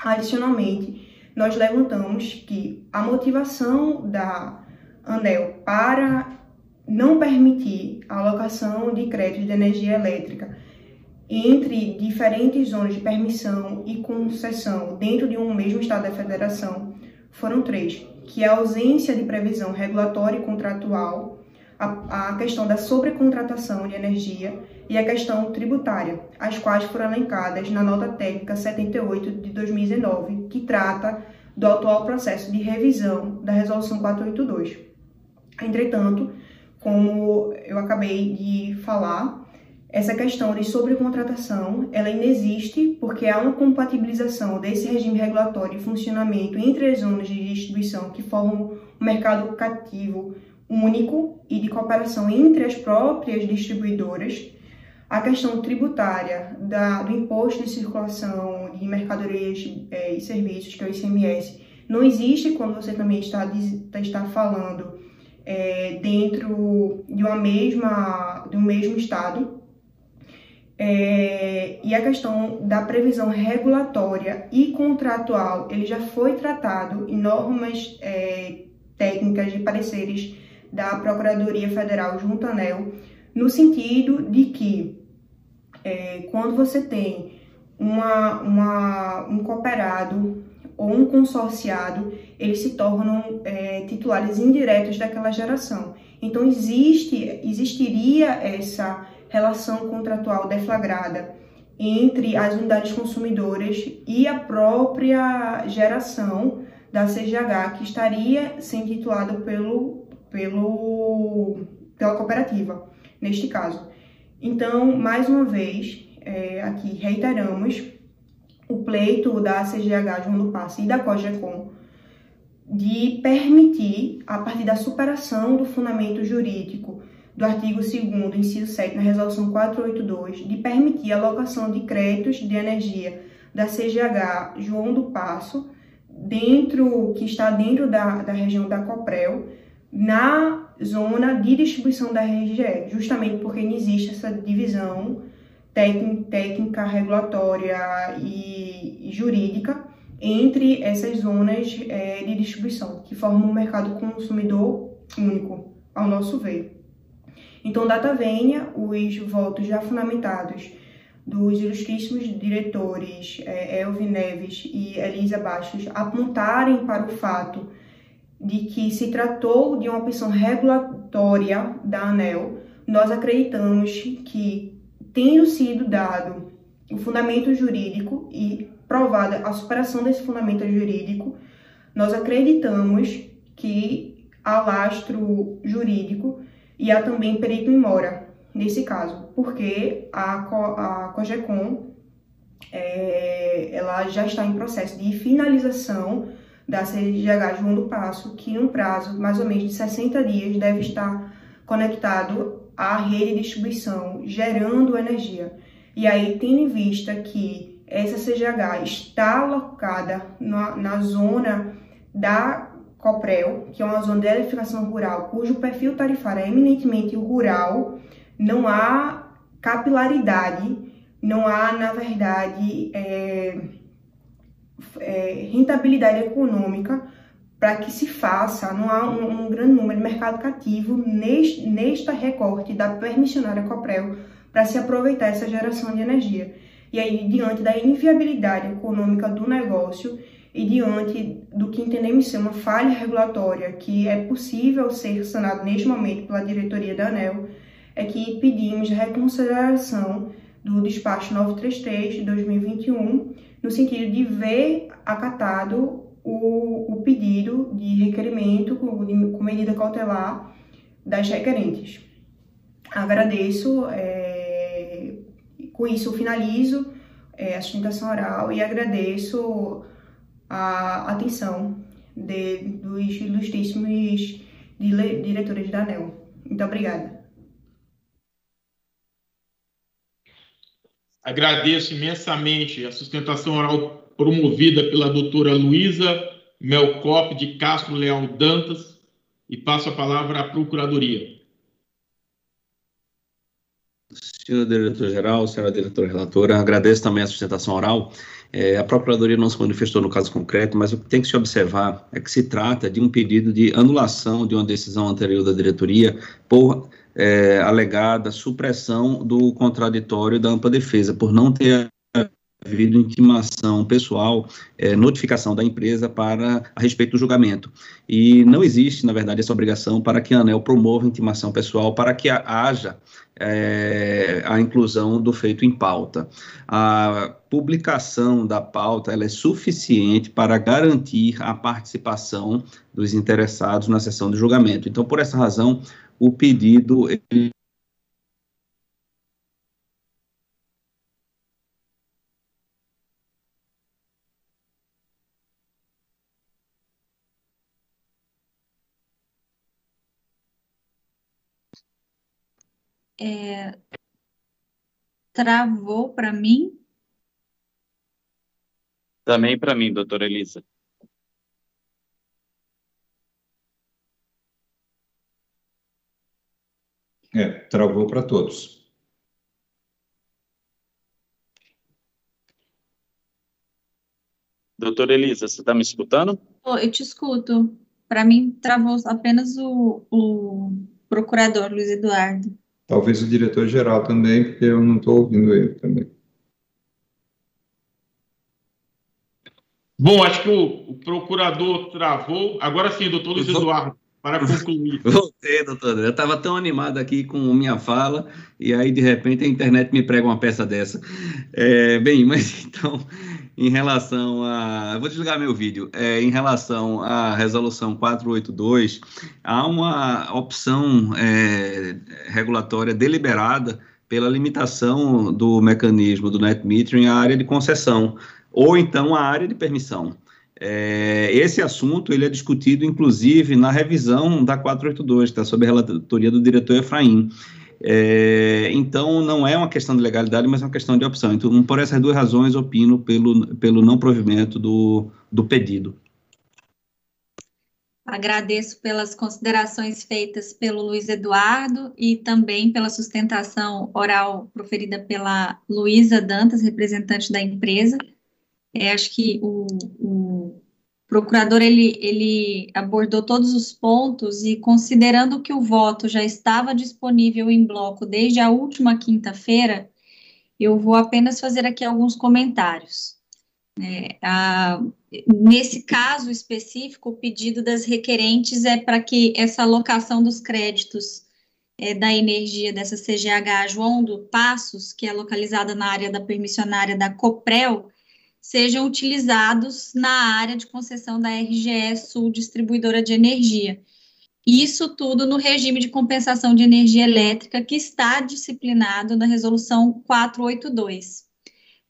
Adicionalmente, nós levantamos que a motivação da ANEEL para não permitir a alocação de crédito de energia elétrica entre diferentes zonas de permissão e concessão dentro de um mesmo estado da federação foram três, que é a ausência de previsão regulatória e contratual, a, a questão da sobrecontratação de energia e a questão tributária, as quais foram elencadas na nota técnica setenta e oito de dois mil e dezenove, que trata do atual processo de revisão da Resolução quatrocentos e oitenta e dois. Entretanto, como eu acabei de falar, essa questão de sobrecontratação, ela ainda existe porque há uma compatibilização desse regime regulatório e funcionamento entre as zonas de distribuição que formam um mercado cativo único e de cooperação entre as próprias distribuidoras, a questão tributária da, do imposto de circulação de mercadorias é, e serviços, que é o I C M S, não existe quando você também está, está falando é, dentro de uma mesma, de um mesmo estado. É, e a questão da previsão regulatória e contratual, ele já foi tratado em normas é, técnicas de pareceres da Procuradoria Federal junto à ANEEL, no sentido de que é, quando você tem uma, uma, um cooperado ou um consorciado, eles se tornam é, titulares indiretos daquela geração. Então, existe, existiria essa relação contratual deflagrada entre as unidades consumidoras e a própria geração da C G H, que estaria sendo titulada pelo, pelo, pela cooperativa, neste caso. Então, mais uma vez, é, aqui reiteramos o pleito da C G H João do Passo e da COGECOM de permitir, a partir da superação do fundamento jurídico do artigo segundo, inciso sete, na resolução quatrocentos e oitenta e dois, de permitir a alocação de créditos de energia da C G H João do Passo, dentro, que está dentro da, da região da COPREL, na zona de distribuição da R G E, justamente porque não existe essa divisão técnica, regulatória e jurídica entre essas zonas é, de distribuição, que formam um mercado consumidor único, ao nosso ver. Então, data vênia, os votos já fundamentados dos ilustríssimos diretores é, Hélvio Neves e Elisa Bastos apontarem para o fato de que se tratou de uma opção regulatória da ANEEL, nós acreditamos que, tendo sido dado o fundamento jurídico e provada a superação desse fundamento jurídico, nós acreditamos que há lastro jurídico e há também perito in mora nesse caso, porque a, Co a COGECOM é, ela já está em processo de finalização da C G H João do Passo, que em um prazo mais ou menos de sessenta dias deve estar conectado à rede de distribuição, gerando energia. E aí, tendo em vista que essa C G H está alocada na, na zona da COPREL, que é uma zona de eletrificação rural, cujo perfil tarifário é eminentemente rural, não há capilaridade, não há, na verdade, é, É, rentabilidade econômica para que se faça, não há um, um grande número de mercado cativo neste, nesta recorte da permissionária COPREL para se aproveitar essa geração de energia. E aí, diante da inviabilidade econômica do negócio e diante do que entendemos ser uma falha regulatória que é possível ser sanada neste momento pela diretoria da ANEEL, é que pedimos reconsideração do despacho novecentos e trinta e três de dois mil e vinte e um, no sentido de ver acatado o, o pedido de requerimento com, com medida cautelar das requerentes. Agradeço, é, com isso finalizo é, a sustentação oral e agradeço a atenção de, dos ilustríssimos diretores da ANEEL. Muito obrigada. Agradeço imensamente a sustentação oral promovida pela doutora Luísa de Castro Leal Dantas e passo a palavra à Procuradoria. Senhor diretor-geral, senhora diretora-relatora, agradeço também a sustentação oral. É, a Procuradoria não se manifestou no caso concreto, mas o que tem que se observar é que se trata de um pedido de anulação de uma decisão anterior da diretoria por... É, alegada supressão do contraditório da ampla defesa, por não ter havido intimação pessoal, é, notificação da empresa para, a respeito do julgamento. E não existe, na verdade, essa obrigação para que a ANEEL promova intimação pessoal para que haja é, a inclusão do feito em pauta. A publicação da pauta ela é suficiente para garantir a participação dos interessados na sessão de julgamento. Então, por essa razão, o pedido ele é, travou para mim? Também para mim, doutora Elisa. É, travou para todos. Doutora Elisa, você está me escutando? Eu te escuto. Para mim, travou apenas o, o procurador, Luiz Eduardo. Talvez o diretor-geral também, porque eu não estou ouvindo ele também. Bom, acho que o, o procurador travou. Agora sim, doutor Luiz Eduardo, para concluir. Voltei, doutor André. Eu estava tão animado aqui com minha fala, e aí, de repente, a internet me prega uma peça dessa. É, bem, mas então, em relação a... Eu vou desligar meu vídeo. É, em relação à resolução quatrocentos e oitenta e dois, há uma opção é, regulatória deliberada pela limitação do mecanismo do net metering à área de concessão, ou então à área de permissão. É, esse assunto ele é discutido, inclusive, na revisão da quatrocentos e oitenta e dois, que está sob a relatoria do diretor Efraim. É, então, não é uma questão de legalidade, mas é uma questão de opção. Então, por essas duas razões, opino pelo, pelo não provimento do, do pedido. Agradeço pelas considerações feitas pelo Luiz Eduardo e também pela sustentação oral proferida pela Luísa Dantas, representante da empresa. É, acho que o, o procurador, ele, ele abordou todos os pontos e, considerando que o voto já estava disponível em bloco desde a última quinta-feira, eu vou apenas fazer aqui alguns comentários. É, a, nesse caso específico, o pedido das requerentes é para que essa alocação dos créditos é, da energia dessa C G H João do Passo, que é localizada na área da permissionária da COPREL, sejam utilizados na área de concessão da R G E Sul Distribuidora de Energia. Isso tudo no regime de compensação de energia elétrica que está disciplinado na Resolução quatrocentos e oitenta e dois.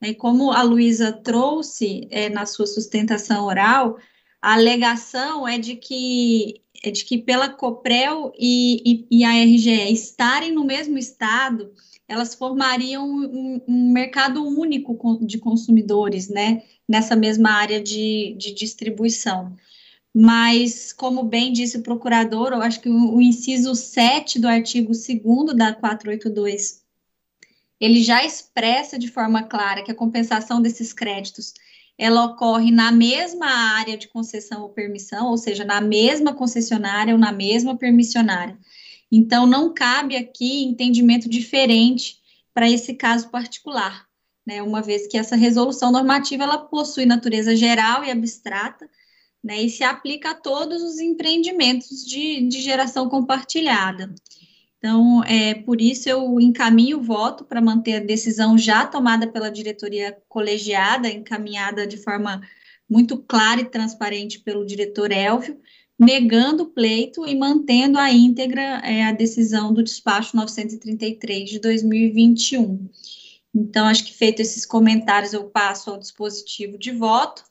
E como a Luísa trouxe é, na sua sustentação oral, a alegação é de que, é de que pela COPREL e, e, e a R G E estarem no mesmo estado, elas formariam um, um mercado único de consumidores, né, nessa mesma área de, de distribuição. Mas, como bem disse o procurador, eu acho que o, o inciso sete do artigo segundo da quatrocentos e oitenta e dois, ele já expressa de forma clara que a compensação desses créditos, ela ocorre na mesma área de concessão ou permissão, ou seja, na mesma concessionária ou na mesma permissionária. Então, não cabe aqui entendimento diferente para esse caso particular, né? Uma vez que essa resolução normativa, ela possui natureza geral e abstrata, né? E se aplica a todos os empreendimentos de, de geração compartilhada. Então, é, por isso eu encaminho o voto para manter a decisão já tomada pela diretoria colegiada, encaminhada de forma muito clara e transparente pelo diretor Hélvio, negando o pleito e mantendo a íntegra é, a decisão do despacho novecentos e trinta e três de dois mil e vinte e um. Então, acho que feito esses comentários, eu passo ao dispositivo de voto.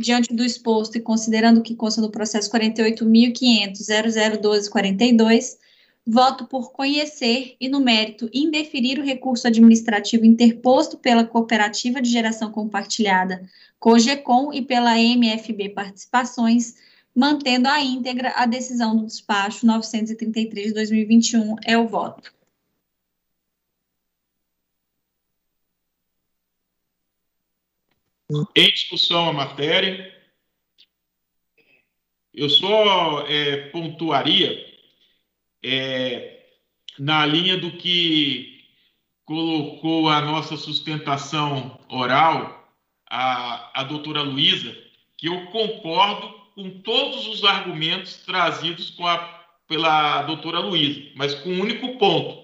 Diante do exposto e considerando que consta do processo quarenta e oito mil quinhentos ponto zero zero um dois quatro dois, voto por conhecer e, no mérito, indeferir o recurso administrativo interposto pela Cooperativa de Geração Compartilhada, COGECOM, e pela M F B Participações, mantendo a íntegra a decisão do despacho novecentos e trinta e três de dois mil e vinte e um, é o voto. Em discussão a matéria, eu só é, pontuaria é, na linha do que colocou a nossa sustentação oral, a, a doutora Luísa, que eu concordo com todos os argumentos trazidos com a, pela doutora Luísa, mas com um único ponto.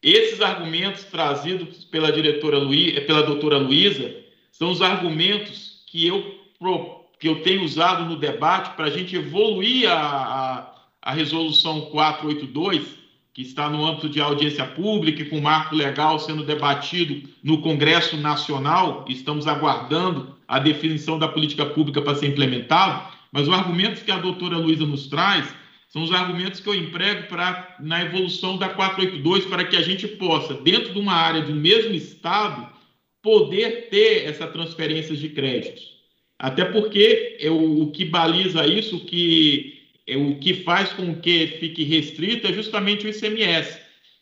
Esses argumentos trazidos pela, diretora Luísa, pela doutora Luísa são os argumentos que eu, que eu tenho usado no debate para a gente evoluir a, a, a resolução quatrocentos e oitenta e dois, que está no âmbito de audiência pública e com marco legal sendo debatido no Congresso Nacional. Estamos aguardando a definição da política pública para ser implementada. Mas os argumentos que a doutora Luísa nos traz são os argumentos que eu emprego pra, na evolução da quatrocentos e oitenta e dois, para que a gente possa, dentro de uma área do mesmo estado, poder ter essa transferência de créditos. Até porque é o, o que baliza isso, o que, é o que faz com que fique restrito é justamente o I C M S.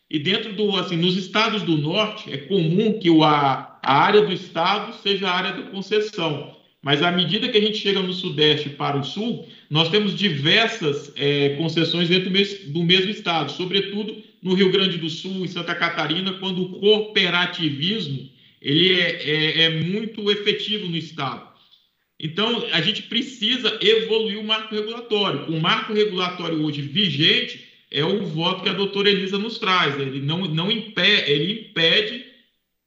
E dentro do, assim, nos estados do norte, é comum que o, a, a área do estado seja a área da concessão. Mas, à medida que a gente chega no Sudeste para o Sul, nós temos diversas é, concessões dentro do mesmo estado, sobretudo no Rio Grande do Sul, em Santa Catarina, quando o cooperativismo ele é, é, é muito efetivo no estado. Então, a gente precisa evoluir o marco regulatório. O marco regulatório hoje vigente é o voto que a doutora Elisa nos traz. Ele não, não impede, ele impede,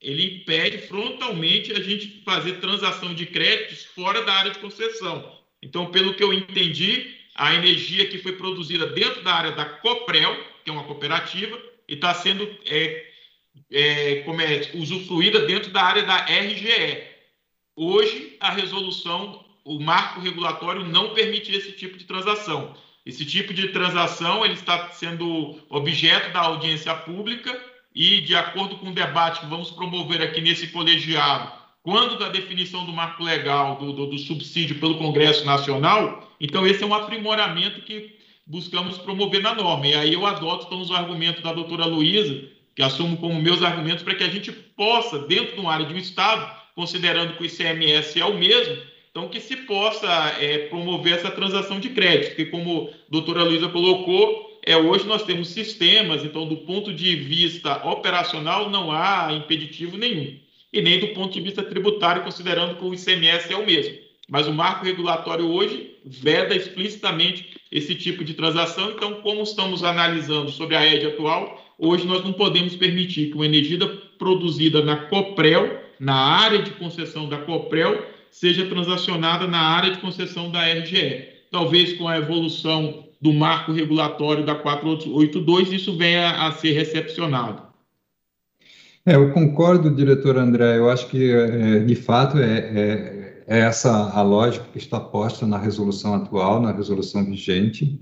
ele impede frontalmente a gente fazer transação de créditos fora da área de concessão. Então, pelo que eu entendi, a energia que foi produzida dentro da área da COPREL, que é uma cooperativa, e está sendo é, é, como é, usufruída dentro da área da R G E. Hoje, a resolução, o marco regulatório não permite esse tipo de transação. Esse tipo de transação ele está sendo objeto da audiência pública e, de acordo com o debate que vamos promover aqui nesse colegiado, quando da definição do marco legal do, do, do subsídio pelo Congresso Nacional, então esse é um aprimoramento que buscamos promover na norma. E aí eu adoto então, os argumentos da doutora Luísa, que assumo como meus argumentos, para que a gente possa, dentro de uma área de um Estado, considerando que o I C M S é o mesmo, então que se possa é, promover essa transação de crédito, que como a doutora Luísa colocou, é, hoje nós temos sistemas, então do ponto de vista operacional não há impeditivo nenhum. E nem do ponto de vista tributário, considerando que o I C M S é o mesmo. Mas o marco regulatório hoje veda explicitamente esse tipo de transação. Então, como estamos analisando sobre a E D atual, hoje nós não podemos permitir que uma energia produzida na COPREL, na área de concessão da COPREL, seja transacionada na área de concessão da R G E. Talvez com a evolução do marco regulatório da quatrocentos e oitenta e dois, isso venha a ser recepcionado. É, eu concordo, diretor André, eu acho que, de fato, é, é, é essa a lógica que está posta na resolução atual, na resolução vigente,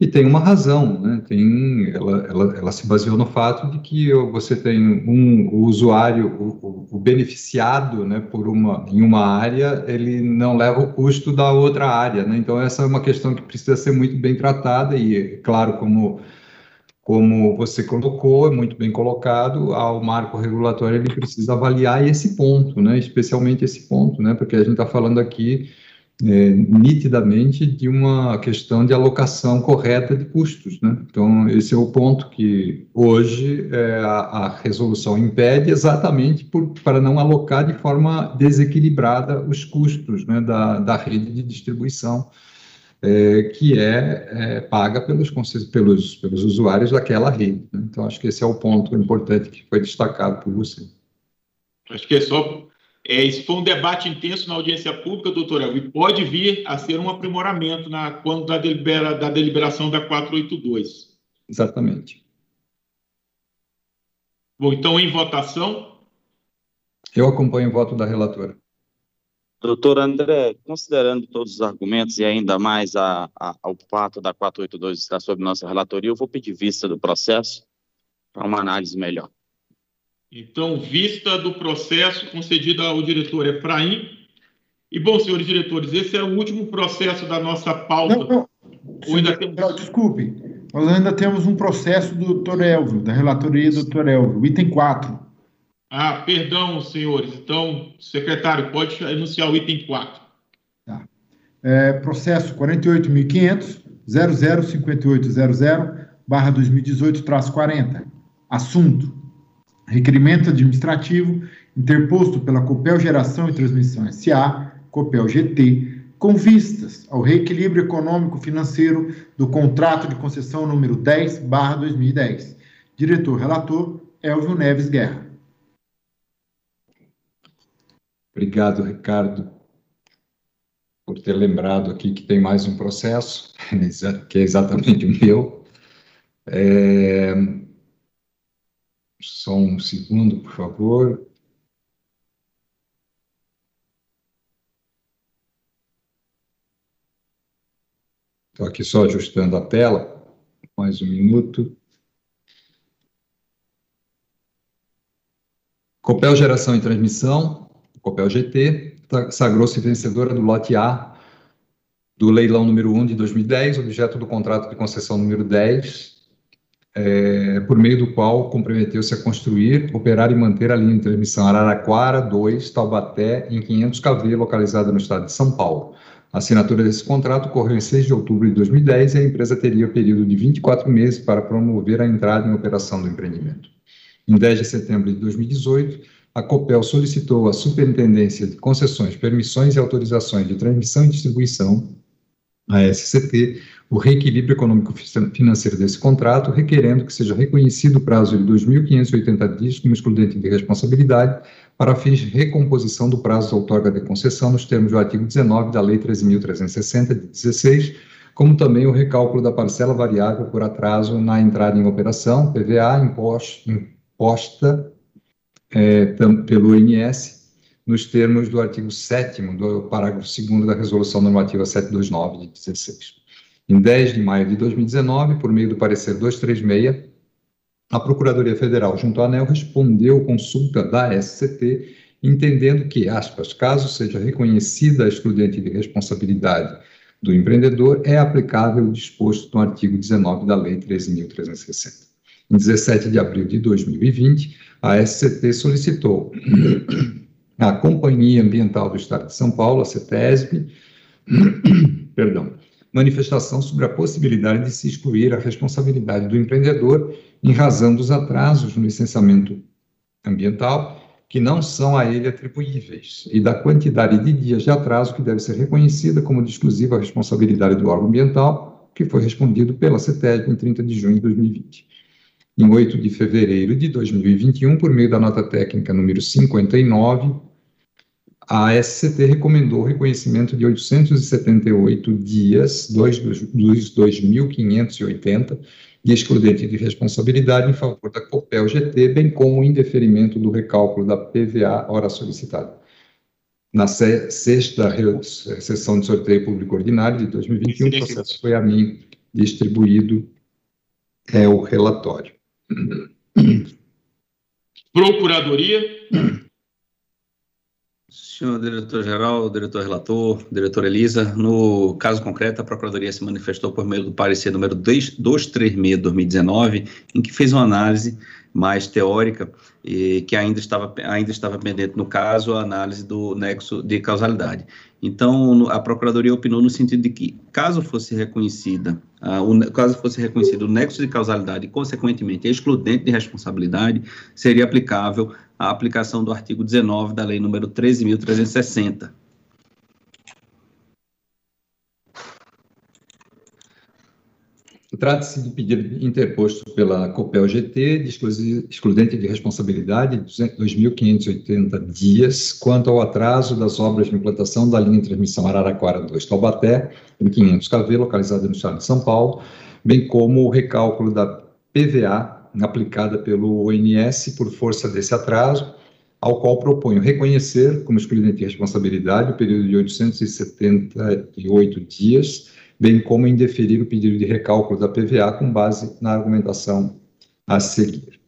e tem uma razão, né? Tem, ela, ela, ela se baseou no fato de que você tem um o usuário, o, o beneficiado, né, por uma, em uma área, ele não leva o custo da outra área, né? Então, essa é uma questão que precisa ser muito bem tratada e, claro, como... Como você colocou, é muito bem colocado, o marco regulatório ele precisa avaliar esse ponto, né? Especialmente esse ponto, né? Porque a gente está falando aqui é, nitidamente de uma questão de alocação correta de custos, né? Então, esse é o ponto que hoje é, a, a resolução impede exatamente por, para não alocar de forma desequilibrada os custos, né? da, da rede de distribuição. É, que é, é paga pelos, pelos, pelos usuários daquela rede. Né? Então, acho que esse é o ponto importante que foi destacado por você. Acho que é só... É, isso foi um debate intenso na audiência pública, doutor Hélvio, e pode vir a ser um aprimoramento na, quando da, delibera, da deliberação da quatrocentos e oitenta e dois. Exatamente. Bom, então, em votação... Eu acompanho o voto da relatora. Doutor André, considerando todos os argumentos e ainda mais a, a, ao fato da quatrocentos e oitenta e dois estar sob nossa relatoria, eu vou pedir vista do processo para uma análise melhor. Então, vista do processo concedida ao diretor Efraim. E, bom, senhores diretores, esse é o último processo da nossa pauta. Não, não. Ou ainda temos... não, desculpe, nós ainda temos um processo do doutor Hélvio, da relatoria do doutor Hélvio, item quatro. Ah, perdão, senhores. Então, secretário, pode enunciar o item quatro. Tá. É, processo quarenta e oito mil quinhentos, zero zero cinquenta e oito zero zero barra dois mil e dezoito traço quarenta. Assunto. Requerimento administrativo interposto pela Copel Geração e Transmissão S A, Copel G T, com vistas ao reequilíbrio econômico-financeiro do contrato de concessão número dez barra dois mil e dez. Diretor relator, Hélvio Neves Guerra. Obrigado, Ricardo, por ter lembrado aqui que tem mais um processo, que é exatamente o meu. É... Só um segundo, por favor. Estou aqui só ajustando a tela, mais um minuto. Copel Geração e Transmissão. Copel G T sagrou-se vencedora do lote A do leilão número um de dois mil e dez, objeto do contrato de concessão número dez, é, por meio do qual comprometeu-se a construir, operar e manter a linha de transmissão Araraquara dois, Taubaté, em quinhentos quilovolts, localizada no estado de São Paulo. A assinatura desse contrato ocorreu em seis de outubro de dois mil e dez e a empresa teria o período de vinte e quatro meses para promover a entrada em operação do empreendimento. Em dez de setembro de dois mil e dezoito, a Copel solicitou à Superintendência de Concessões, Permissões e Autorizações de Transmissão e Distribuição, a S C T, o reequilíbrio econômico-financeiro desse contrato, requerendo que seja reconhecido o prazo de dois mil quinhentos e oitenta dias como excludente de responsabilidade para fins de recomposição do prazo da outorga de concessão nos termos do artigo dezenove da Lei treze mil trezentos e sessenta, de dezesseis, como também o recálculo da parcela variável por atraso na entrada em operação, P V A, imposta é, tam, pelo O N S, nos termos do artigo sétimo do parágrafo segundo da Resolução Normativa setecentos e vinte e nove, de dezesseis. Em dez de maio de dois mil e dezenove, por meio do parecer duzentos e trinta e seis, a Procuradoria Federal, junto à ANEEL, respondeu consulta da S C T, entendendo que, aspas, caso seja reconhecida a excludente de responsabilidade do empreendedor, é aplicável o disposto no artigo dezenove da Lei treze mil trezentos e sessenta. Em dezessete de abril de dois mil e vinte, a S C T solicitou a Companhia Ambiental do Estado de São Paulo, a CETESB, perdão, manifestação sobre a possibilidade de se excluir a responsabilidade do empreendedor em razão dos atrasos no licenciamento ambiental que não são a ele atribuíveis e da quantidade de dias de atraso que deve ser reconhecida como de exclusiva responsabilidade do órgão ambiental, que foi respondido pela CETESB em trinta de junho de dois mil e vinte. Em oito de fevereiro de dois mil e vinte e um, por meio da nota técnica número cinquenta e nove, a S C T recomendou o reconhecimento de oitocentos e setenta e oito dias dos dois mil quinhentos e oitenta de excludente de responsabilidade em favor da Copel G T, bem como o indeferimento do recálculo da P V A hora solicitada. Na sexta sessão de sorteio público ordinário de dois mil e vinte e um, o processo foi a mim distribuído é o relatório. Procuradoria. Senhor diretor-geral, diretor-relator, diretora Elisa, no caso concreto, a Procuradoria se manifestou por meio do parecer número duzentos e trinta e seis de dois mil e dezenove, em que fez uma análise mais teórica, e que ainda estava, ainda estava pendente, no caso, a análise do nexo de causalidade. Então, a Procuradoria opinou no sentido de que, caso fosse reconhecida, uh, o, caso fosse reconhecido o nexo de causalidade e, consequentemente, excludente de responsabilidade, seria aplicável a aplicação do artigo dezenove da Lei número treze mil trezentos e sessenta. Trata-se de pedido interposto pela Copel G T, de excludente de responsabilidade, dois mil quinhentos e oitenta dias, quanto ao atraso das obras de implantação da linha de transmissão Araraquara dois Taubaté, em quinhentos quilovolts, localizada no estado de São Paulo, bem como o recálculo da P V A aplicada pelo O N S por força desse atraso, ao qual proponho reconhecer como excludente de responsabilidade o período de oitocentos e setenta e oito dias, bem como indeferir o pedido de recálculo da P V A com base na argumentação a seguir.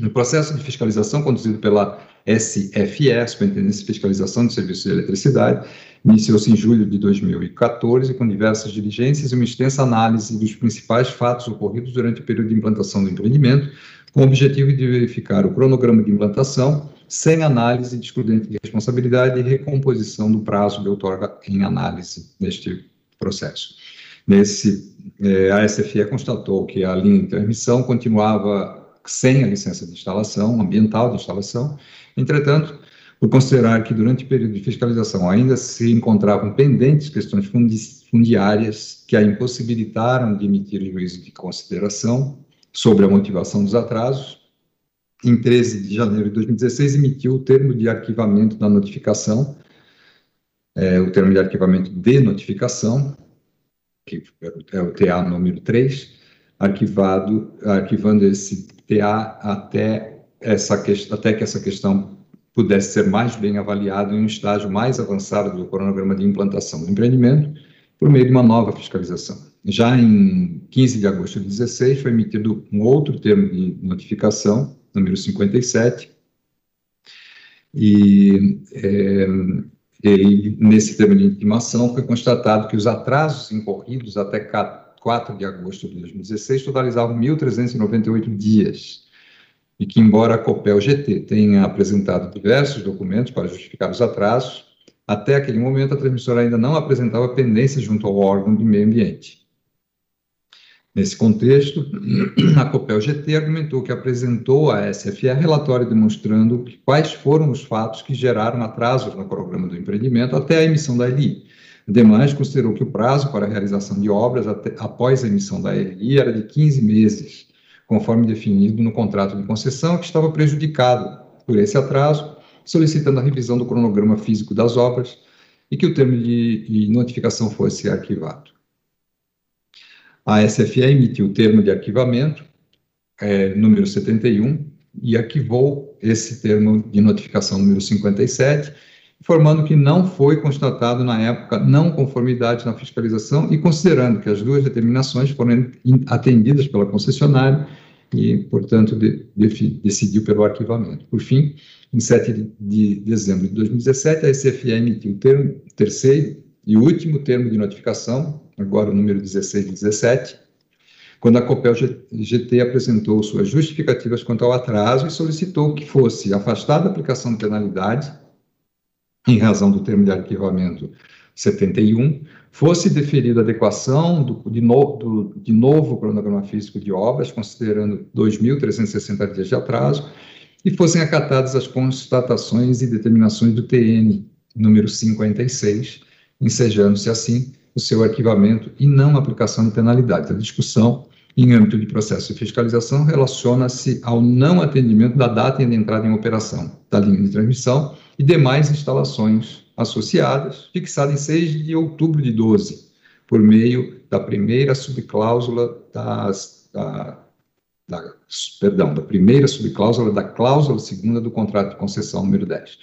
No processo de fiscalização conduzido pela S F F, Superintendência de Fiscalização de Serviços de Eletricidade, iniciou-se em julho de dois mil e quatorze com diversas diligências e uma extensa análise dos principais fatos ocorridos durante o período de implantação do empreendimento, com o objetivo de verificar o cronograma de implantação, sem análise de excludente de responsabilidade e recomposição do prazo de outorga em análise neste processo. Nesse, eh, a S F E constatou que a linha de transmissão continuava sem a licença de instalação, ambiental de instalação, entretanto, por considerar que durante o período de fiscalização ainda se encontravam pendentes questões fundiárias que a impossibilitaram de emitir o juízo de consideração sobre a motivação dos atrasos, em treze de janeiro de dois mil e dezesseis, emitiu o termo de arquivamento da notificação, é, o termo de arquivamento de notificação, que é o T A número três, arquivado, arquivando esse T A até, essa que, até que essa questão pudesse ser mais bem avaliada em um estágio mais avançado do cronograma de implantação do empreendimento, por meio de uma nova fiscalização. Já em quinze de agosto de dois mil e dezesseis, foi emitido um outro termo de notificação, número cinquenta e sete, e, é, e nesse termo de intimação foi constatado que os atrasos incorridos até quatro de agosto de dois mil e dezesseis totalizavam mil trezentos e noventa e oito dias, e que, embora a Copel G T tenha apresentado diversos documentos para justificar os atrasos, até aquele momento a transmissora ainda não apresentava pendência junto ao órgão de meio ambiente. Nesse contexto, a Copel G T argumentou que apresentou à S F F relatório demonstrando quais foram os fatos que geraram atrasos no programa do empreendimento até a emissão da L I. Ademais, considerou que o prazo para a realização de obras até, após a emissão da L I era de quinze meses, conforme definido no contrato de concessão, que estava prejudicado por esse atraso, solicitando a revisão do cronograma físico das obras e que o termo de, de notificação fosse arquivado. A S F E emitiu o termo de arquivamento, é, número setenta e um, e arquivou esse termo de notificação número cinquenta e sete, informando que não foi constatado na época não conformidade na fiscalização e considerando que as duas determinações foram atendidas pela concessionária e, portanto, de, de, decidiu pelo arquivamento. Por fim, em sete de dezembro de dois mil e dezessete, a S F E emitiu o termo, terceiro e último termo de notificação, agora o número dezesseis e dezessete, quando a Copel G T apresentou suas justificativas quanto ao atraso e solicitou que fosse afastada a aplicação de penalidade em razão do termo de arquivamento setenta e um, fosse deferida a adequação do, de, no, do, de novo cronograma físico de obras, considerando dois mil trezentos e sessenta dias de atraso, e fossem acatadas as constatações e determinações do T N número cinquenta e seis, ensejando-se assim o seu arquivamento e não aplicação de penalidade. A discussão em âmbito de processo de fiscalização relaciona-se ao não atendimento da data de entrada em operação da linha de transmissão e demais instalações associadas, fixada em seis de outubro de doze, por meio da primeira subcláusula das, da, da, perdão, da primeira subcláusula da cláusula segunda do contrato de concessão número dez.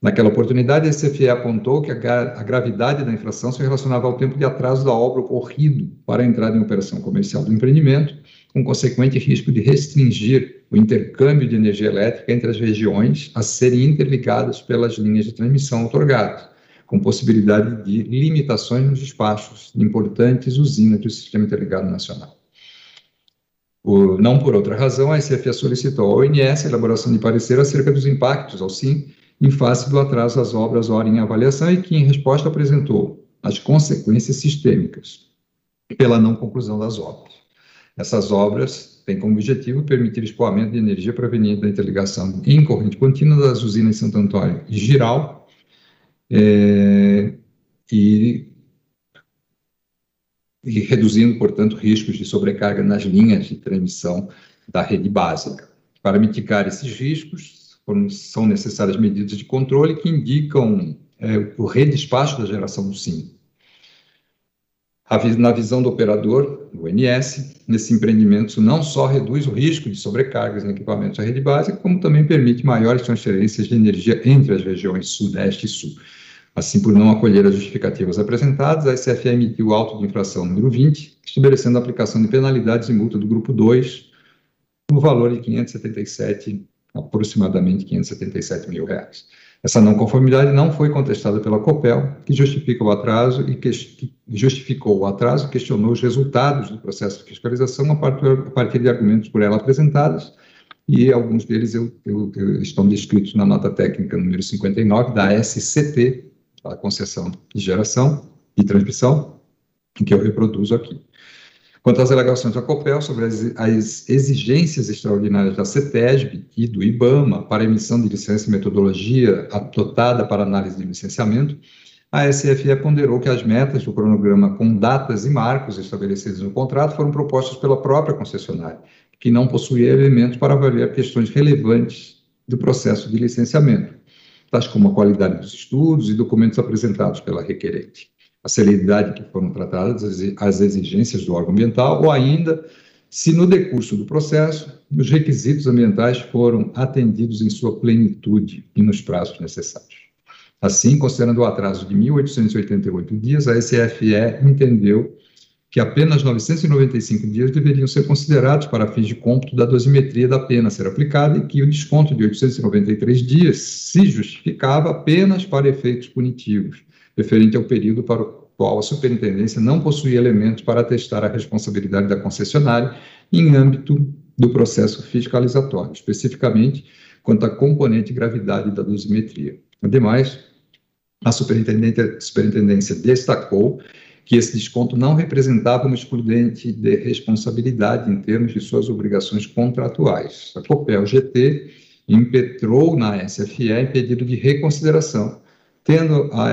Naquela oportunidade, a S F E apontou que a, gra a gravidade da infração se relacionava ao tempo de atraso da obra ocorrido para a entrada em operação comercial do empreendimento, com consequente risco de restringir o intercâmbio de energia elétrica entre as regiões a serem interligadas pelas linhas de transmissão outorgadas, com possibilidade de limitações nos despachos de importantes usinas do Sistema Interligado Nacional. Por, não por outra razão, a S F E solicitou à O N S a elaboração de parecer acerca dos impactos ao S I M em face do atraso das obras ora em avaliação e que, em resposta, apresentou as consequências sistêmicas pela não conclusão das obras. Essas obras têm como objetivo permitir o escoamento de energia proveniente da interligação em corrente contínua das usinas Santo Antônio e Giral é, e, e reduzindo, portanto, riscos de sobrecarga nas linhas de transmissão da rede básica. Para mitigar esses riscos, são necessárias medidas de controle que indicam é, o redespacho da geração do S I M. Na visão do operador, do O N S, nesse empreendimento isso não só reduz o risco de sobrecargas em equipamentos da rede básica, como também permite maiores transferências de energia entre as regiões Sudeste e Sul. Assim, por não acolher as justificativas apresentadas, a S F E emitiu o auto de infração número vinte, estabelecendo a aplicação de penalidades e multa do grupo dois, no valor de quinhentos e setenta e sete reais. Aproximadamente quinhentos e setenta e sete mil reais. Essa não conformidade não foi contestada pela Copel, que justifica o atraso e que, que justificou o atraso, questionou os resultados do processo de fiscalização a partir, a partir de argumentos por ela apresentados, e alguns deles eu, eu, eu, estão descritos na nota técnica número cinquenta e nove da S C T, a concessão de geração e transmissão, que eu reproduzo aqui. Quanto às alegações da Copel sobre as, as exigências extraordinárias da CETESB e do IBAMA para emissão de licença e metodologia adotada para análise de licenciamento, a S F E ponderou que as metas do cronograma com datas e marcos estabelecidos no contrato foram propostas pela própria concessionária, que não possuía elementos para avaliar questões relevantes do processo de licenciamento, tais como a qualidade dos estudos e documentos apresentados pela requerente, a celeridade que foram tratadas as exigências do órgão ambiental, ou ainda, se no decurso do processo, os requisitos ambientais foram atendidos em sua plenitude e nos prazos necessários. Assim, considerando o atraso de mil oitocentos e oitenta e oito dias, a S F E entendeu que apenas novecentos e noventa e cinco dias deveriam ser considerados para fins de cômputo da dosimetria da pena ser aplicada e que o desconto de oitocentos e noventa e três dias se justificava apenas para efeitos punitivos, referente ao período para o qual a superintendência não possuía elementos para atestar a responsabilidade da concessionária em âmbito do processo fiscalizatório, especificamente quanto à componente gravidade da dosimetria. Ademais, a superintendência, superintendência destacou que esse desconto não representava uma excludente de responsabilidade em termos de suas obrigações contratuais. A Copel G T impetrou na S F E pedido de reconsideração, tendo a,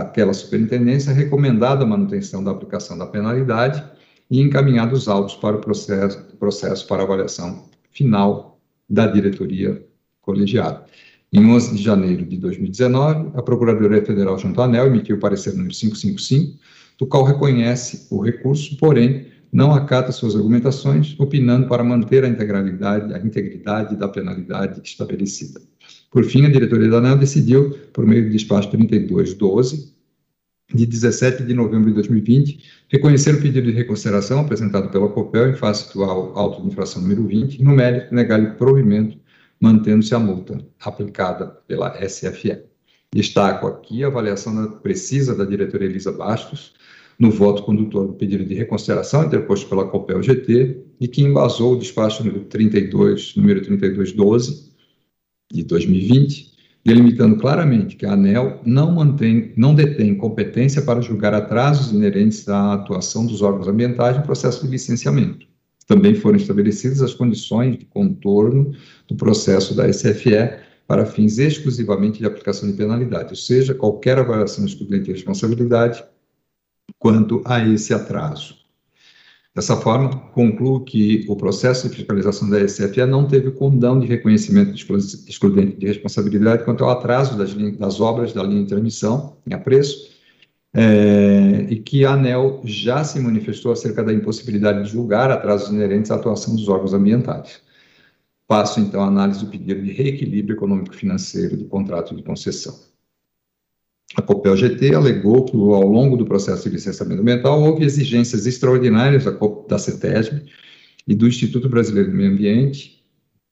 aquela superintendência recomendado a manutenção da aplicação da penalidade e encaminhado os autos para o processo, processo para avaliação final da diretoria colegiada. Em onze de janeiro de dois mil e dezenove, a Procuradoria Federal junto à ANEEL emitiu o parecer número quinhentos e cinquenta e cinco, do qual reconhece o recurso, porém não acata suas argumentações, opinando para manter a integralidade, a integridade da penalidade estabelecida. Por fim, a diretoria da ANEEL decidiu, por meio do despacho trinta e dois doze, de dezessete de novembro de dois mil e vinte, reconhecer o pedido de reconsideração apresentado pela Copel em face do auto de infração número vinte, e no mérito negar-lhe provimento, mantendo-se a multa aplicada pela S F E. Destaco aqui a avaliação da, precisa da diretora Elisa Bastos no voto condutor do pedido de reconsideração interposto pela Copel G T e que embasou o despacho número trinta e dois, número trinta e dois doze de dois mil e vinte, delimitando claramente que a ANEEL não, mantém, não detém competência para julgar atrasos inerentes à atuação dos órgãos ambientais no processo de licenciamento. Também foram estabelecidas as condições de contorno do processo da S F E para fins exclusivamente de aplicação de penalidade, ou seja, qualquer avaliação excludente de responsabilidade quanto a esse atraso. Dessa forma, concluo que o processo de fiscalização da S F E não teve condão de reconhecimento de excludente de responsabilidade quanto ao atraso das, das obras da linha de transmissão em apreço, É, e que a ANEEL já se manifestou acerca da impossibilidade de julgar atrasos inerentes à atuação dos órgãos ambientais. Passo, então, à análise do pedido de reequilíbrio econômico-financeiro do contrato de concessão. A Copel G T alegou que, ao longo do processo de licenciamento ambiental, houve exigências extraordinárias da, da CETESB e do Instituto Brasileiro do Meio Ambiente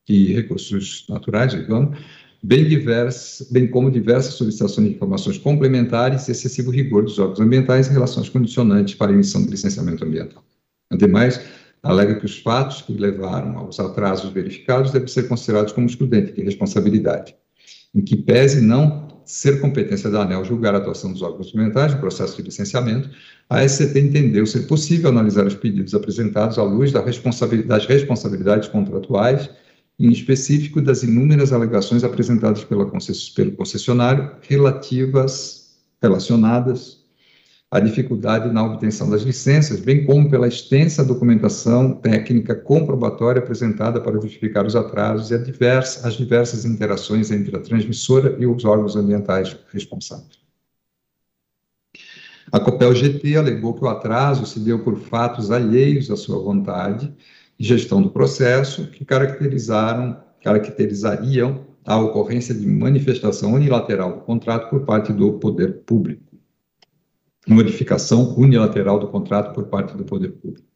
e Recursos Naturais, digamos, Bem, diversas, bem como diversas solicitações de informações complementares e excessivo rigor dos órgãos ambientais em relação às condicionantes para a emissão de licenciamento ambiental. Ademais, alega que os fatos que levaram aos atrasos verificados devem ser considerados como excludente de responsabilidade, em que pese não ser competência da ANEEL julgar a atuação dos órgãos ambientais no processo de licenciamento, a S C T entendeu ser possível analisar os pedidos apresentados à luz da responsabilidade, das responsabilidades contratuais, em específico das inúmeras alegações apresentadas pela concess... pelo concessionário relativas, relacionadas à dificuldade na obtenção das licenças, bem como pela extensa documentação técnica comprobatória apresentada para justificar os atrasos e a divers... as diversas interações entre a transmissora e os órgãos ambientais responsáveis. A Copel G T alegou que o atraso se deu por fatos alheios à sua vontade, gestão do processo, que caracterizaram, caracterizariam a ocorrência de manifestação unilateral do contrato por parte do poder público. Modificação unilateral do contrato por parte do poder público.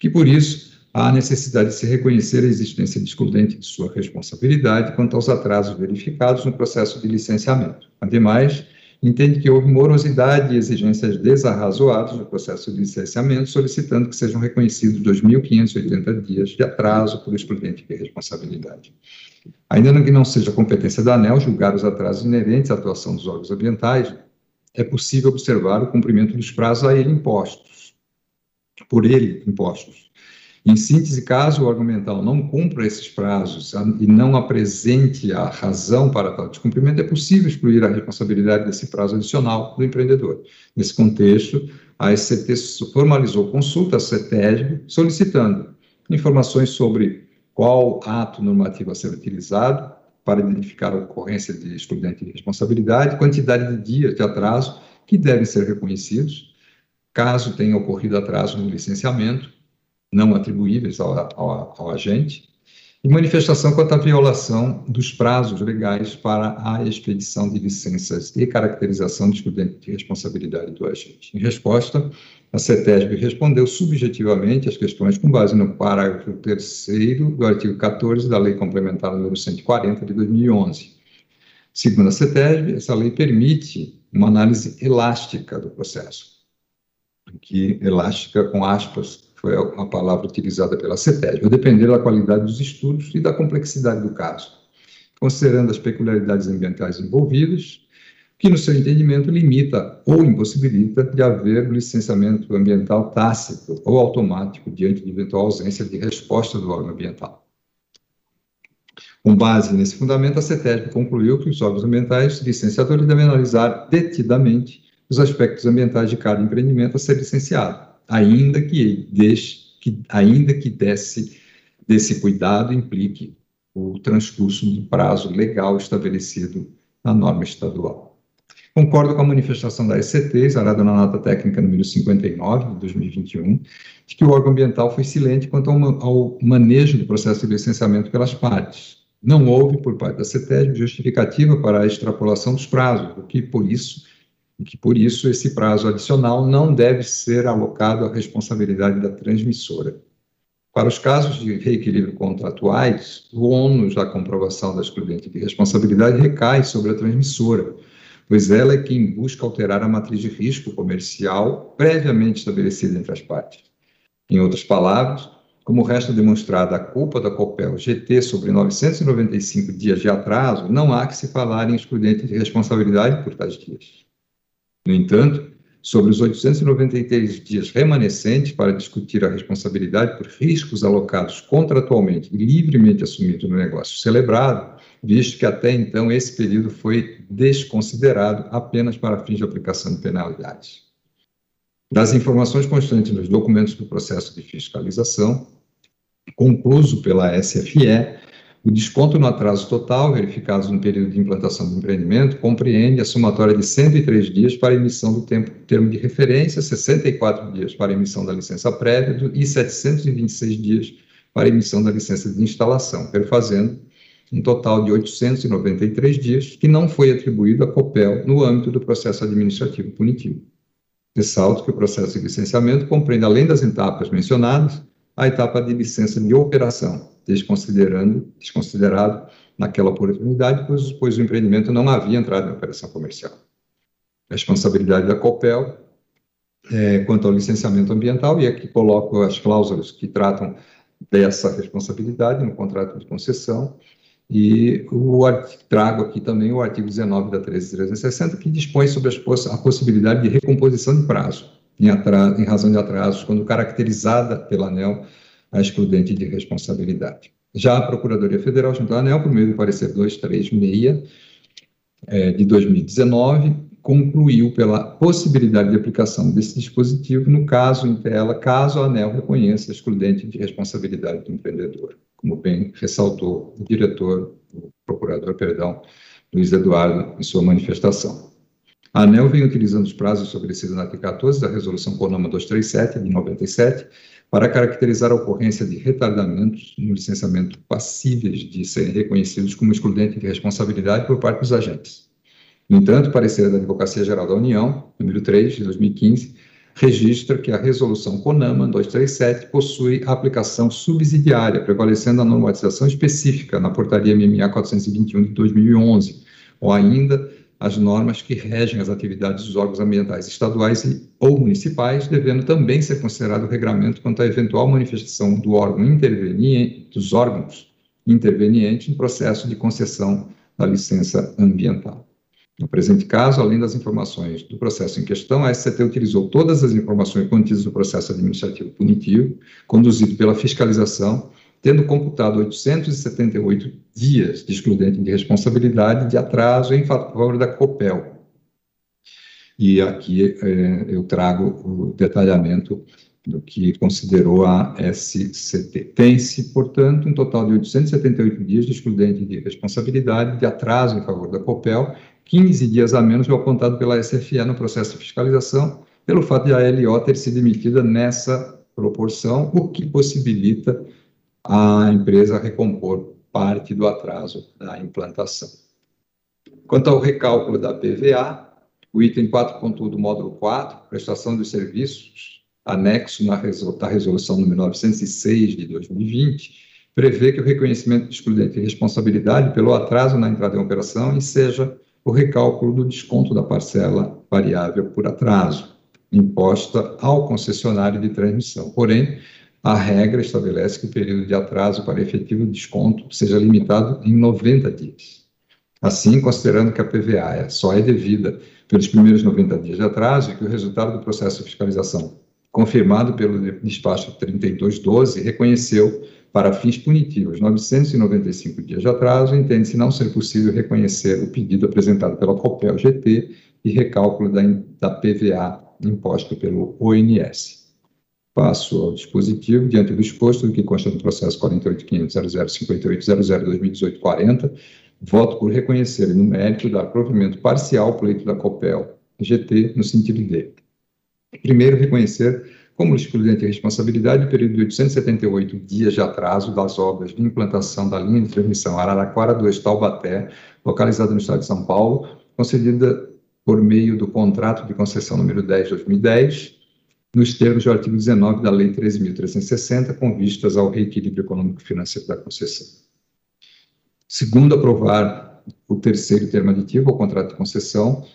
Que, por isso, há necessidade de se reconhecer a existência de excludente de sua responsabilidade quanto aos atrasos verificados no processo de licenciamento. Ademais, entende que houve morosidade e exigências desarrazoadas no processo de licenciamento, solicitando que sejam reconhecidos dois mil quinhentos e oitenta dias de atraso por excludente de responsabilidade. Ainda que não seja competência da ANEEL julgar os atrasos inerentes à atuação dos órgãos ambientais, é possível observar o cumprimento dos prazos a ele impostos, por ele impostos. Em síntese, caso o órgão ambiental não cumpra esses prazos e não apresente a razão para tal descumprimento, é possível excluir a responsabilidade desse prazo adicional do empreendedor. Nesse contexto, a S C T formalizou consulta à CETESB, solicitando informações sobre qual ato normativo a ser utilizado para identificar a ocorrência de excludente de responsabilidade, quantidade de dias de atraso que devem ser reconhecidos, caso tenha ocorrido atraso no licenciamento, não atribuíveis ao, ao, ao agente, e manifestação quanto à violação dos prazos legais para a expedição de licenças e caracterização de excludente de responsabilidade do agente. Em resposta, a CETESB respondeu subjetivamente às questões com base no parágrafo terceiro do artigo quatorze da Lei Complementar nº cento e quarenta de dois mil e onze. Segundo a CETESB, essa lei permite uma análise elástica do processo, que elástica com aspas, foi a palavra utilizada pela CETESB, vai depender da qualidade dos estudos e da complexidade do caso, considerando as peculiaridades ambientais envolvidas, que, no seu entendimento, limita ou impossibilita de haver licenciamento ambiental tácito ou automático diante de eventual ausência de resposta do órgão ambiental. Com base nesse fundamento, a CETESB concluiu que os órgãos ambientais licenciadores devem analisar detidamente os aspectos ambientais de cada empreendimento a ser licenciado, ainda que, deixe, que, ainda que desse, desse cuidado implique o transcurso do prazo legal estabelecido na norma estadual. Concordo com a manifestação da E C T, exarada na nota técnica número cinquenta e nove, de dois mil e vinte e um, de que o órgão ambiental foi silente quanto ao manejo do processo de licenciamento pelas partes. Não houve, por parte da CETESB, justificativa para a extrapolação dos prazos, o que, por isso, o que, por isso, esse prazo adicional não deve ser alocado à responsabilidade da transmissora. Para os casos de reequilíbrio contratuais, o ônus da comprovação da excludente de responsabilidade recai sobre a transmissora, pois ela é quem busca alterar a matriz de risco comercial previamente estabelecida entre as partes. Em outras palavras, como resta demonstrada a culpa da Copel G T sobre novecentos e noventa e cinco dias de atraso, não há que se falar em excludente de responsabilidade por tais dias. No entanto, sobre os oitocentos e noventa e três dias remanescentes para discutir a responsabilidade por riscos alocados contratualmente e livremente assumidos no negócio celebrado, visto que até então esse período foi desconsiderado apenas para fins de aplicação de penalidades. Das informações constantes nos documentos do processo de fiscalização, concluso pela S F E, o desconto no atraso total, verificado no período de implantação do empreendimento, compreende a somatória de cento e três dias para emissão do tempo, termo de referência, sessenta e quatro dias para emissão da licença prévia e setecentos e vinte e seis dias para emissão da licença de instalação, perfazendo um total de oitocentos e noventa e três dias que não foi atribuído à Copel no âmbito do processo administrativo punitivo. Ressalto que o processo de licenciamento compreende, além das etapas mencionadas, a etapa de licença de operação, desconsiderando, desconsiderado naquela oportunidade, pois, pois o empreendimento não havia entrado em operação comercial. A responsabilidade da Copel é, quanto ao licenciamento ambiental, e aqui coloco as cláusulas que tratam dessa responsabilidade no contrato de concessão, e o trago aqui também o artigo dezenove da treze mil trezentos e sessenta, que dispõe sobre as poss a possibilidade de recomposição de prazo, em, em razão de atrasos, quando caracterizada pela ANEEL, a excludente de responsabilidade. Já a Procuradoria Federal, junto à ANEEL, por meio do parecer duzentos e trinta e seis, é, de dois mil e dezenove, concluiu pela possibilidade de aplicação desse dispositivo, no caso em tela, caso a ANEEL reconheça a excludente de responsabilidade do empreendedor, como bem ressaltou o diretor, o procurador, perdão, Luiz Eduardo, em sua manifestação. A ANEEL vem utilizando os prazos estabelecidos na ata quatorze da Resolução CONAMA duzentos e trinta e sete, de noventa e sete, para caracterizar a ocorrência de retardamentos no licenciamento passíveis de serem reconhecidos como excludente de responsabilidade por parte dos agentes. No entanto, o parecer da Advocacia Geral da União, número três, de dois mil e quinze, registra que a Resolução CONAMA duzentos e trinta e sete possui aplicação subsidiária, prevalecendo a normatização específica na Portaria M M A quatrocentos e vinte e um de dois mil e onze, ou ainda as normas que regem as atividades dos órgãos ambientais estaduais e, ou municipais, devendo também ser considerado o regramento quanto à eventual manifestação do órgão interveniente, dos órgãos intervenientes no processo de concessão da licença ambiental. No presente caso, além das informações do processo em questão, a S C T utilizou todas as informações contidas no processo administrativo punitivo, conduzido pela fiscalização, tendo computado oitocentos e setenta e oito dias de excludente de responsabilidade de atraso em favor da Copel. E aqui eh, eu trago o detalhamento do que considerou a S C T. Tem-se, portanto, um total de oitocentos e setenta e oito dias de excludente de responsabilidade de atraso em favor da Copel, quinze dias a menos do apontado pela S F E no processo de fiscalização, pelo fato de a L O ter sido emitida nessa proporção, o que possibilita a empresa recompor parte do atraso da implantação. Quanto ao recálculo da P V A, o item quatro ponto um do módulo quatro, prestação dos serviços, anexo na resol- da resolução número novecentos e seis de dois mil e vinte, prevê que o reconhecimento de excludente de responsabilidade pelo atraso na entrada em operação e seja o recálculo do desconto da parcela variável por atraso, imposta ao concessionário de transmissão. Porém, a regra estabelece que o período de atraso para efetivo desconto seja limitado em noventa dias. Assim, considerando que a P V A só é devida pelos primeiros noventa dias de atraso e que o resultado do processo de fiscalização, confirmado pelo despacho trinta e dois doze, reconheceu para fins punitivos novecentos e noventa e cinco dias de atraso, entende-se não ser possível reconhecer o pedido apresentado pela Copel G T e recálculo da, da P V A imposto pelo O N S. Passo ao dispositivo. Diante do exposto, do que consta no processo quarenta e oito ponto quinhentos ponto zero zero cinco oito ponto zero zero ponto dois mil e dezoito ponto quarenta, voto por reconhecer no mérito dar provimento parcial ao pleito da Copel G T no sentido de: primeiro, reconhecer como excludente a responsabilidade o período de oitocentos e setenta e oito dias de atraso das obras de implantação da linha de transmissão Araraquara dois Taubaté, localizada no estado de São Paulo, concedida por meio do contrato de concessão número dez de dois mil e dez, nos termos do artigo dezenove da Lei treze mil trezentos e sessenta, com vistas ao reequilíbrio econômico-financeiro da concessão. Segundo, aprovar o terceiro termo aditivo ao contrato de concessão,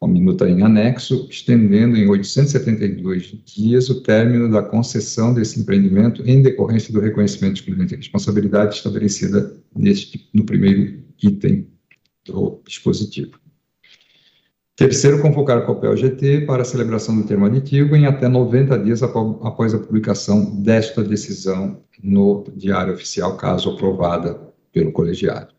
uma minuta em anexo, estendendo em oitocentos e setenta e dois dias o término da concessão desse empreendimento em decorrência do reconhecimento de excludente de responsabilidade estabelecida neste, no primeiro item do dispositivo. Terceiro, convocar o Copel G T para a celebração do termo aditivo em até noventa dias após a publicação desta decisão no Diário Oficial, caso aprovada pelo colegiado.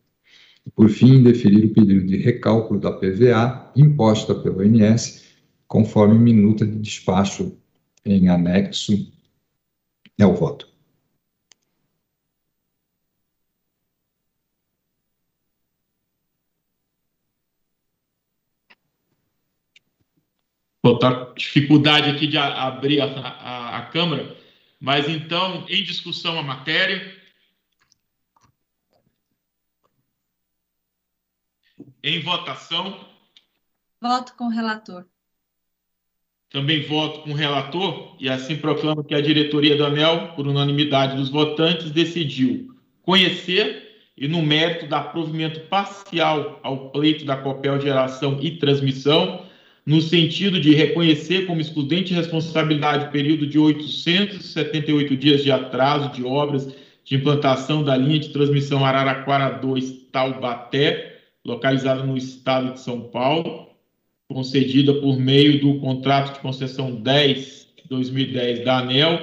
Por fim, deferir o pedido de recálculo da P V A imposta pelo O N S, conforme minuta de despacho em anexo. É o voto. Botar dificuldade aqui de abrir a, a, a câmera, mas então, em discussão a matéria. Em votação. Voto com o relator. Também voto com o relator e assim proclamo que a diretoria da ANEEL, por unanimidade dos votantes, decidiu conhecer e, no mérito, dar provimento parcial ao pleito da Copel Geração e Transmissão, no sentido de reconhecer como excludente de responsabilidade o período de oitocentos e setenta e oito dias de atraso de obras de implantação da linha de transmissão Araraquara dois Taubaté, localizada no estado de São Paulo, concedida por meio do contrato de concessão dez de dois mil e dez da ANEEL,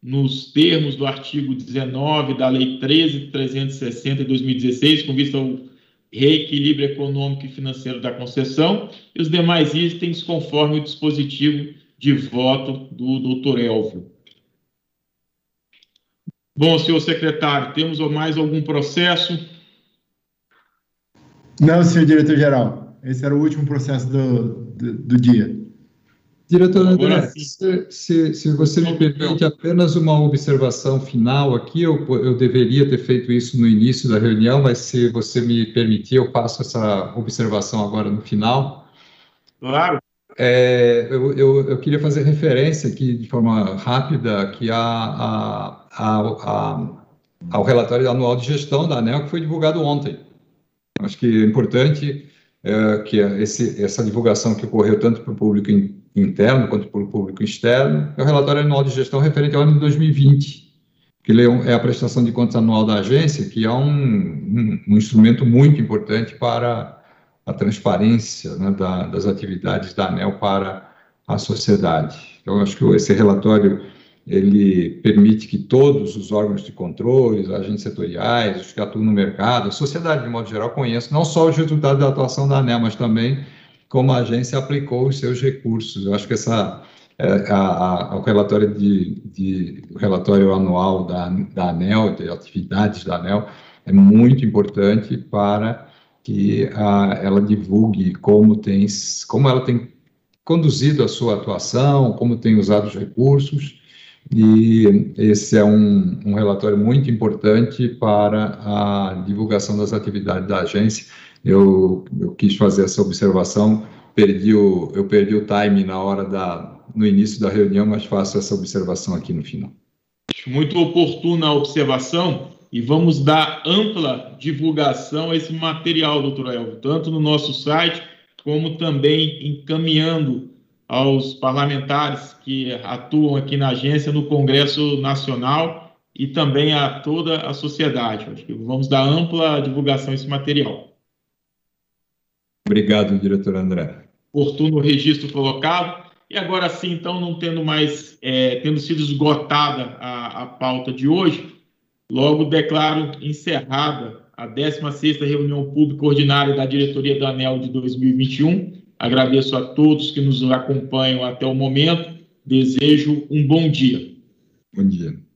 nos termos do artigo dezenove da Lei treze mil trezentos e sessenta de dois mil e dezesseis, com vista ao reequilíbrio econômico e financeiro da concessão, e os demais itens conforme o dispositivo de voto do doutor Hélvio. Bom, senhor secretário, temos mais algum processo? Não, senhor diretor-geral. Esse era o último processo do, do, do dia. Diretor André, se, se, se você me permite apenas uma observação final aqui, eu, eu deveria ter feito isso no início da reunião, mas se você me permitir, eu passo essa observação agora no final. Claro. É, eu, eu, eu queria fazer referência aqui, de forma rápida, que a... a, a, a ao relatório anual de gestão da ANEEL, que foi divulgado ontem. Acho que é importante é, que esse, essa divulgação que ocorreu tanto para o público in, interno quanto para o público externo é o relatório anual de gestão referente ao ano de dois mil e vinte, que é a prestação de contas anual da agência, que é um, um, um instrumento muito importante para a transparência, né, da, das atividades da ANEEL para a sociedade. Então, acho que esse relatório ele permite que todos os órgãos de controle, os agentes setoriais, os que atuam no mercado, a sociedade de modo geral conheça não só os resultados da atuação da ANEEL, mas também como a agência aplicou os seus recursos. Eu acho que essa, a, a, o, relatório de, de, o relatório anual da, da ANEEL, de atividades da ANEEL, é muito importante para que a, ela divulgue como, tem, como ela tem conduzido a sua atuação, como tem usado os recursos. E esse é um, um relatório muito importante para a divulgação das atividades da agência. Eu, eu quis fazer essa observação, perdi o, eu perdi o time na hora da, no início da reunião, mas faço essa observação aqui no final. Muito oportuna a observação e vamos dar ampla divulgação a esse material, doutor Hélvio, tanto no nosso site como também encaminhando aos parlamentares que atuam aqui na agência, no Congresso Nacional e também a toda a sociedade. Acho que vamos dar ampla divulgação a esse material. Obrigado, diretor André. Oportuno registro colocado. E agora sim, então, não tendo mais, é, tendo sido esgotada a, a pauta de hoje, logo declaro encerrada a décima sexta reunião pública ordinária da diretoria da ANEEL de dois mil e vinte e um. Agradeço a todos que nos acompanham até o momento. Desejo um bom dia. Bom dia.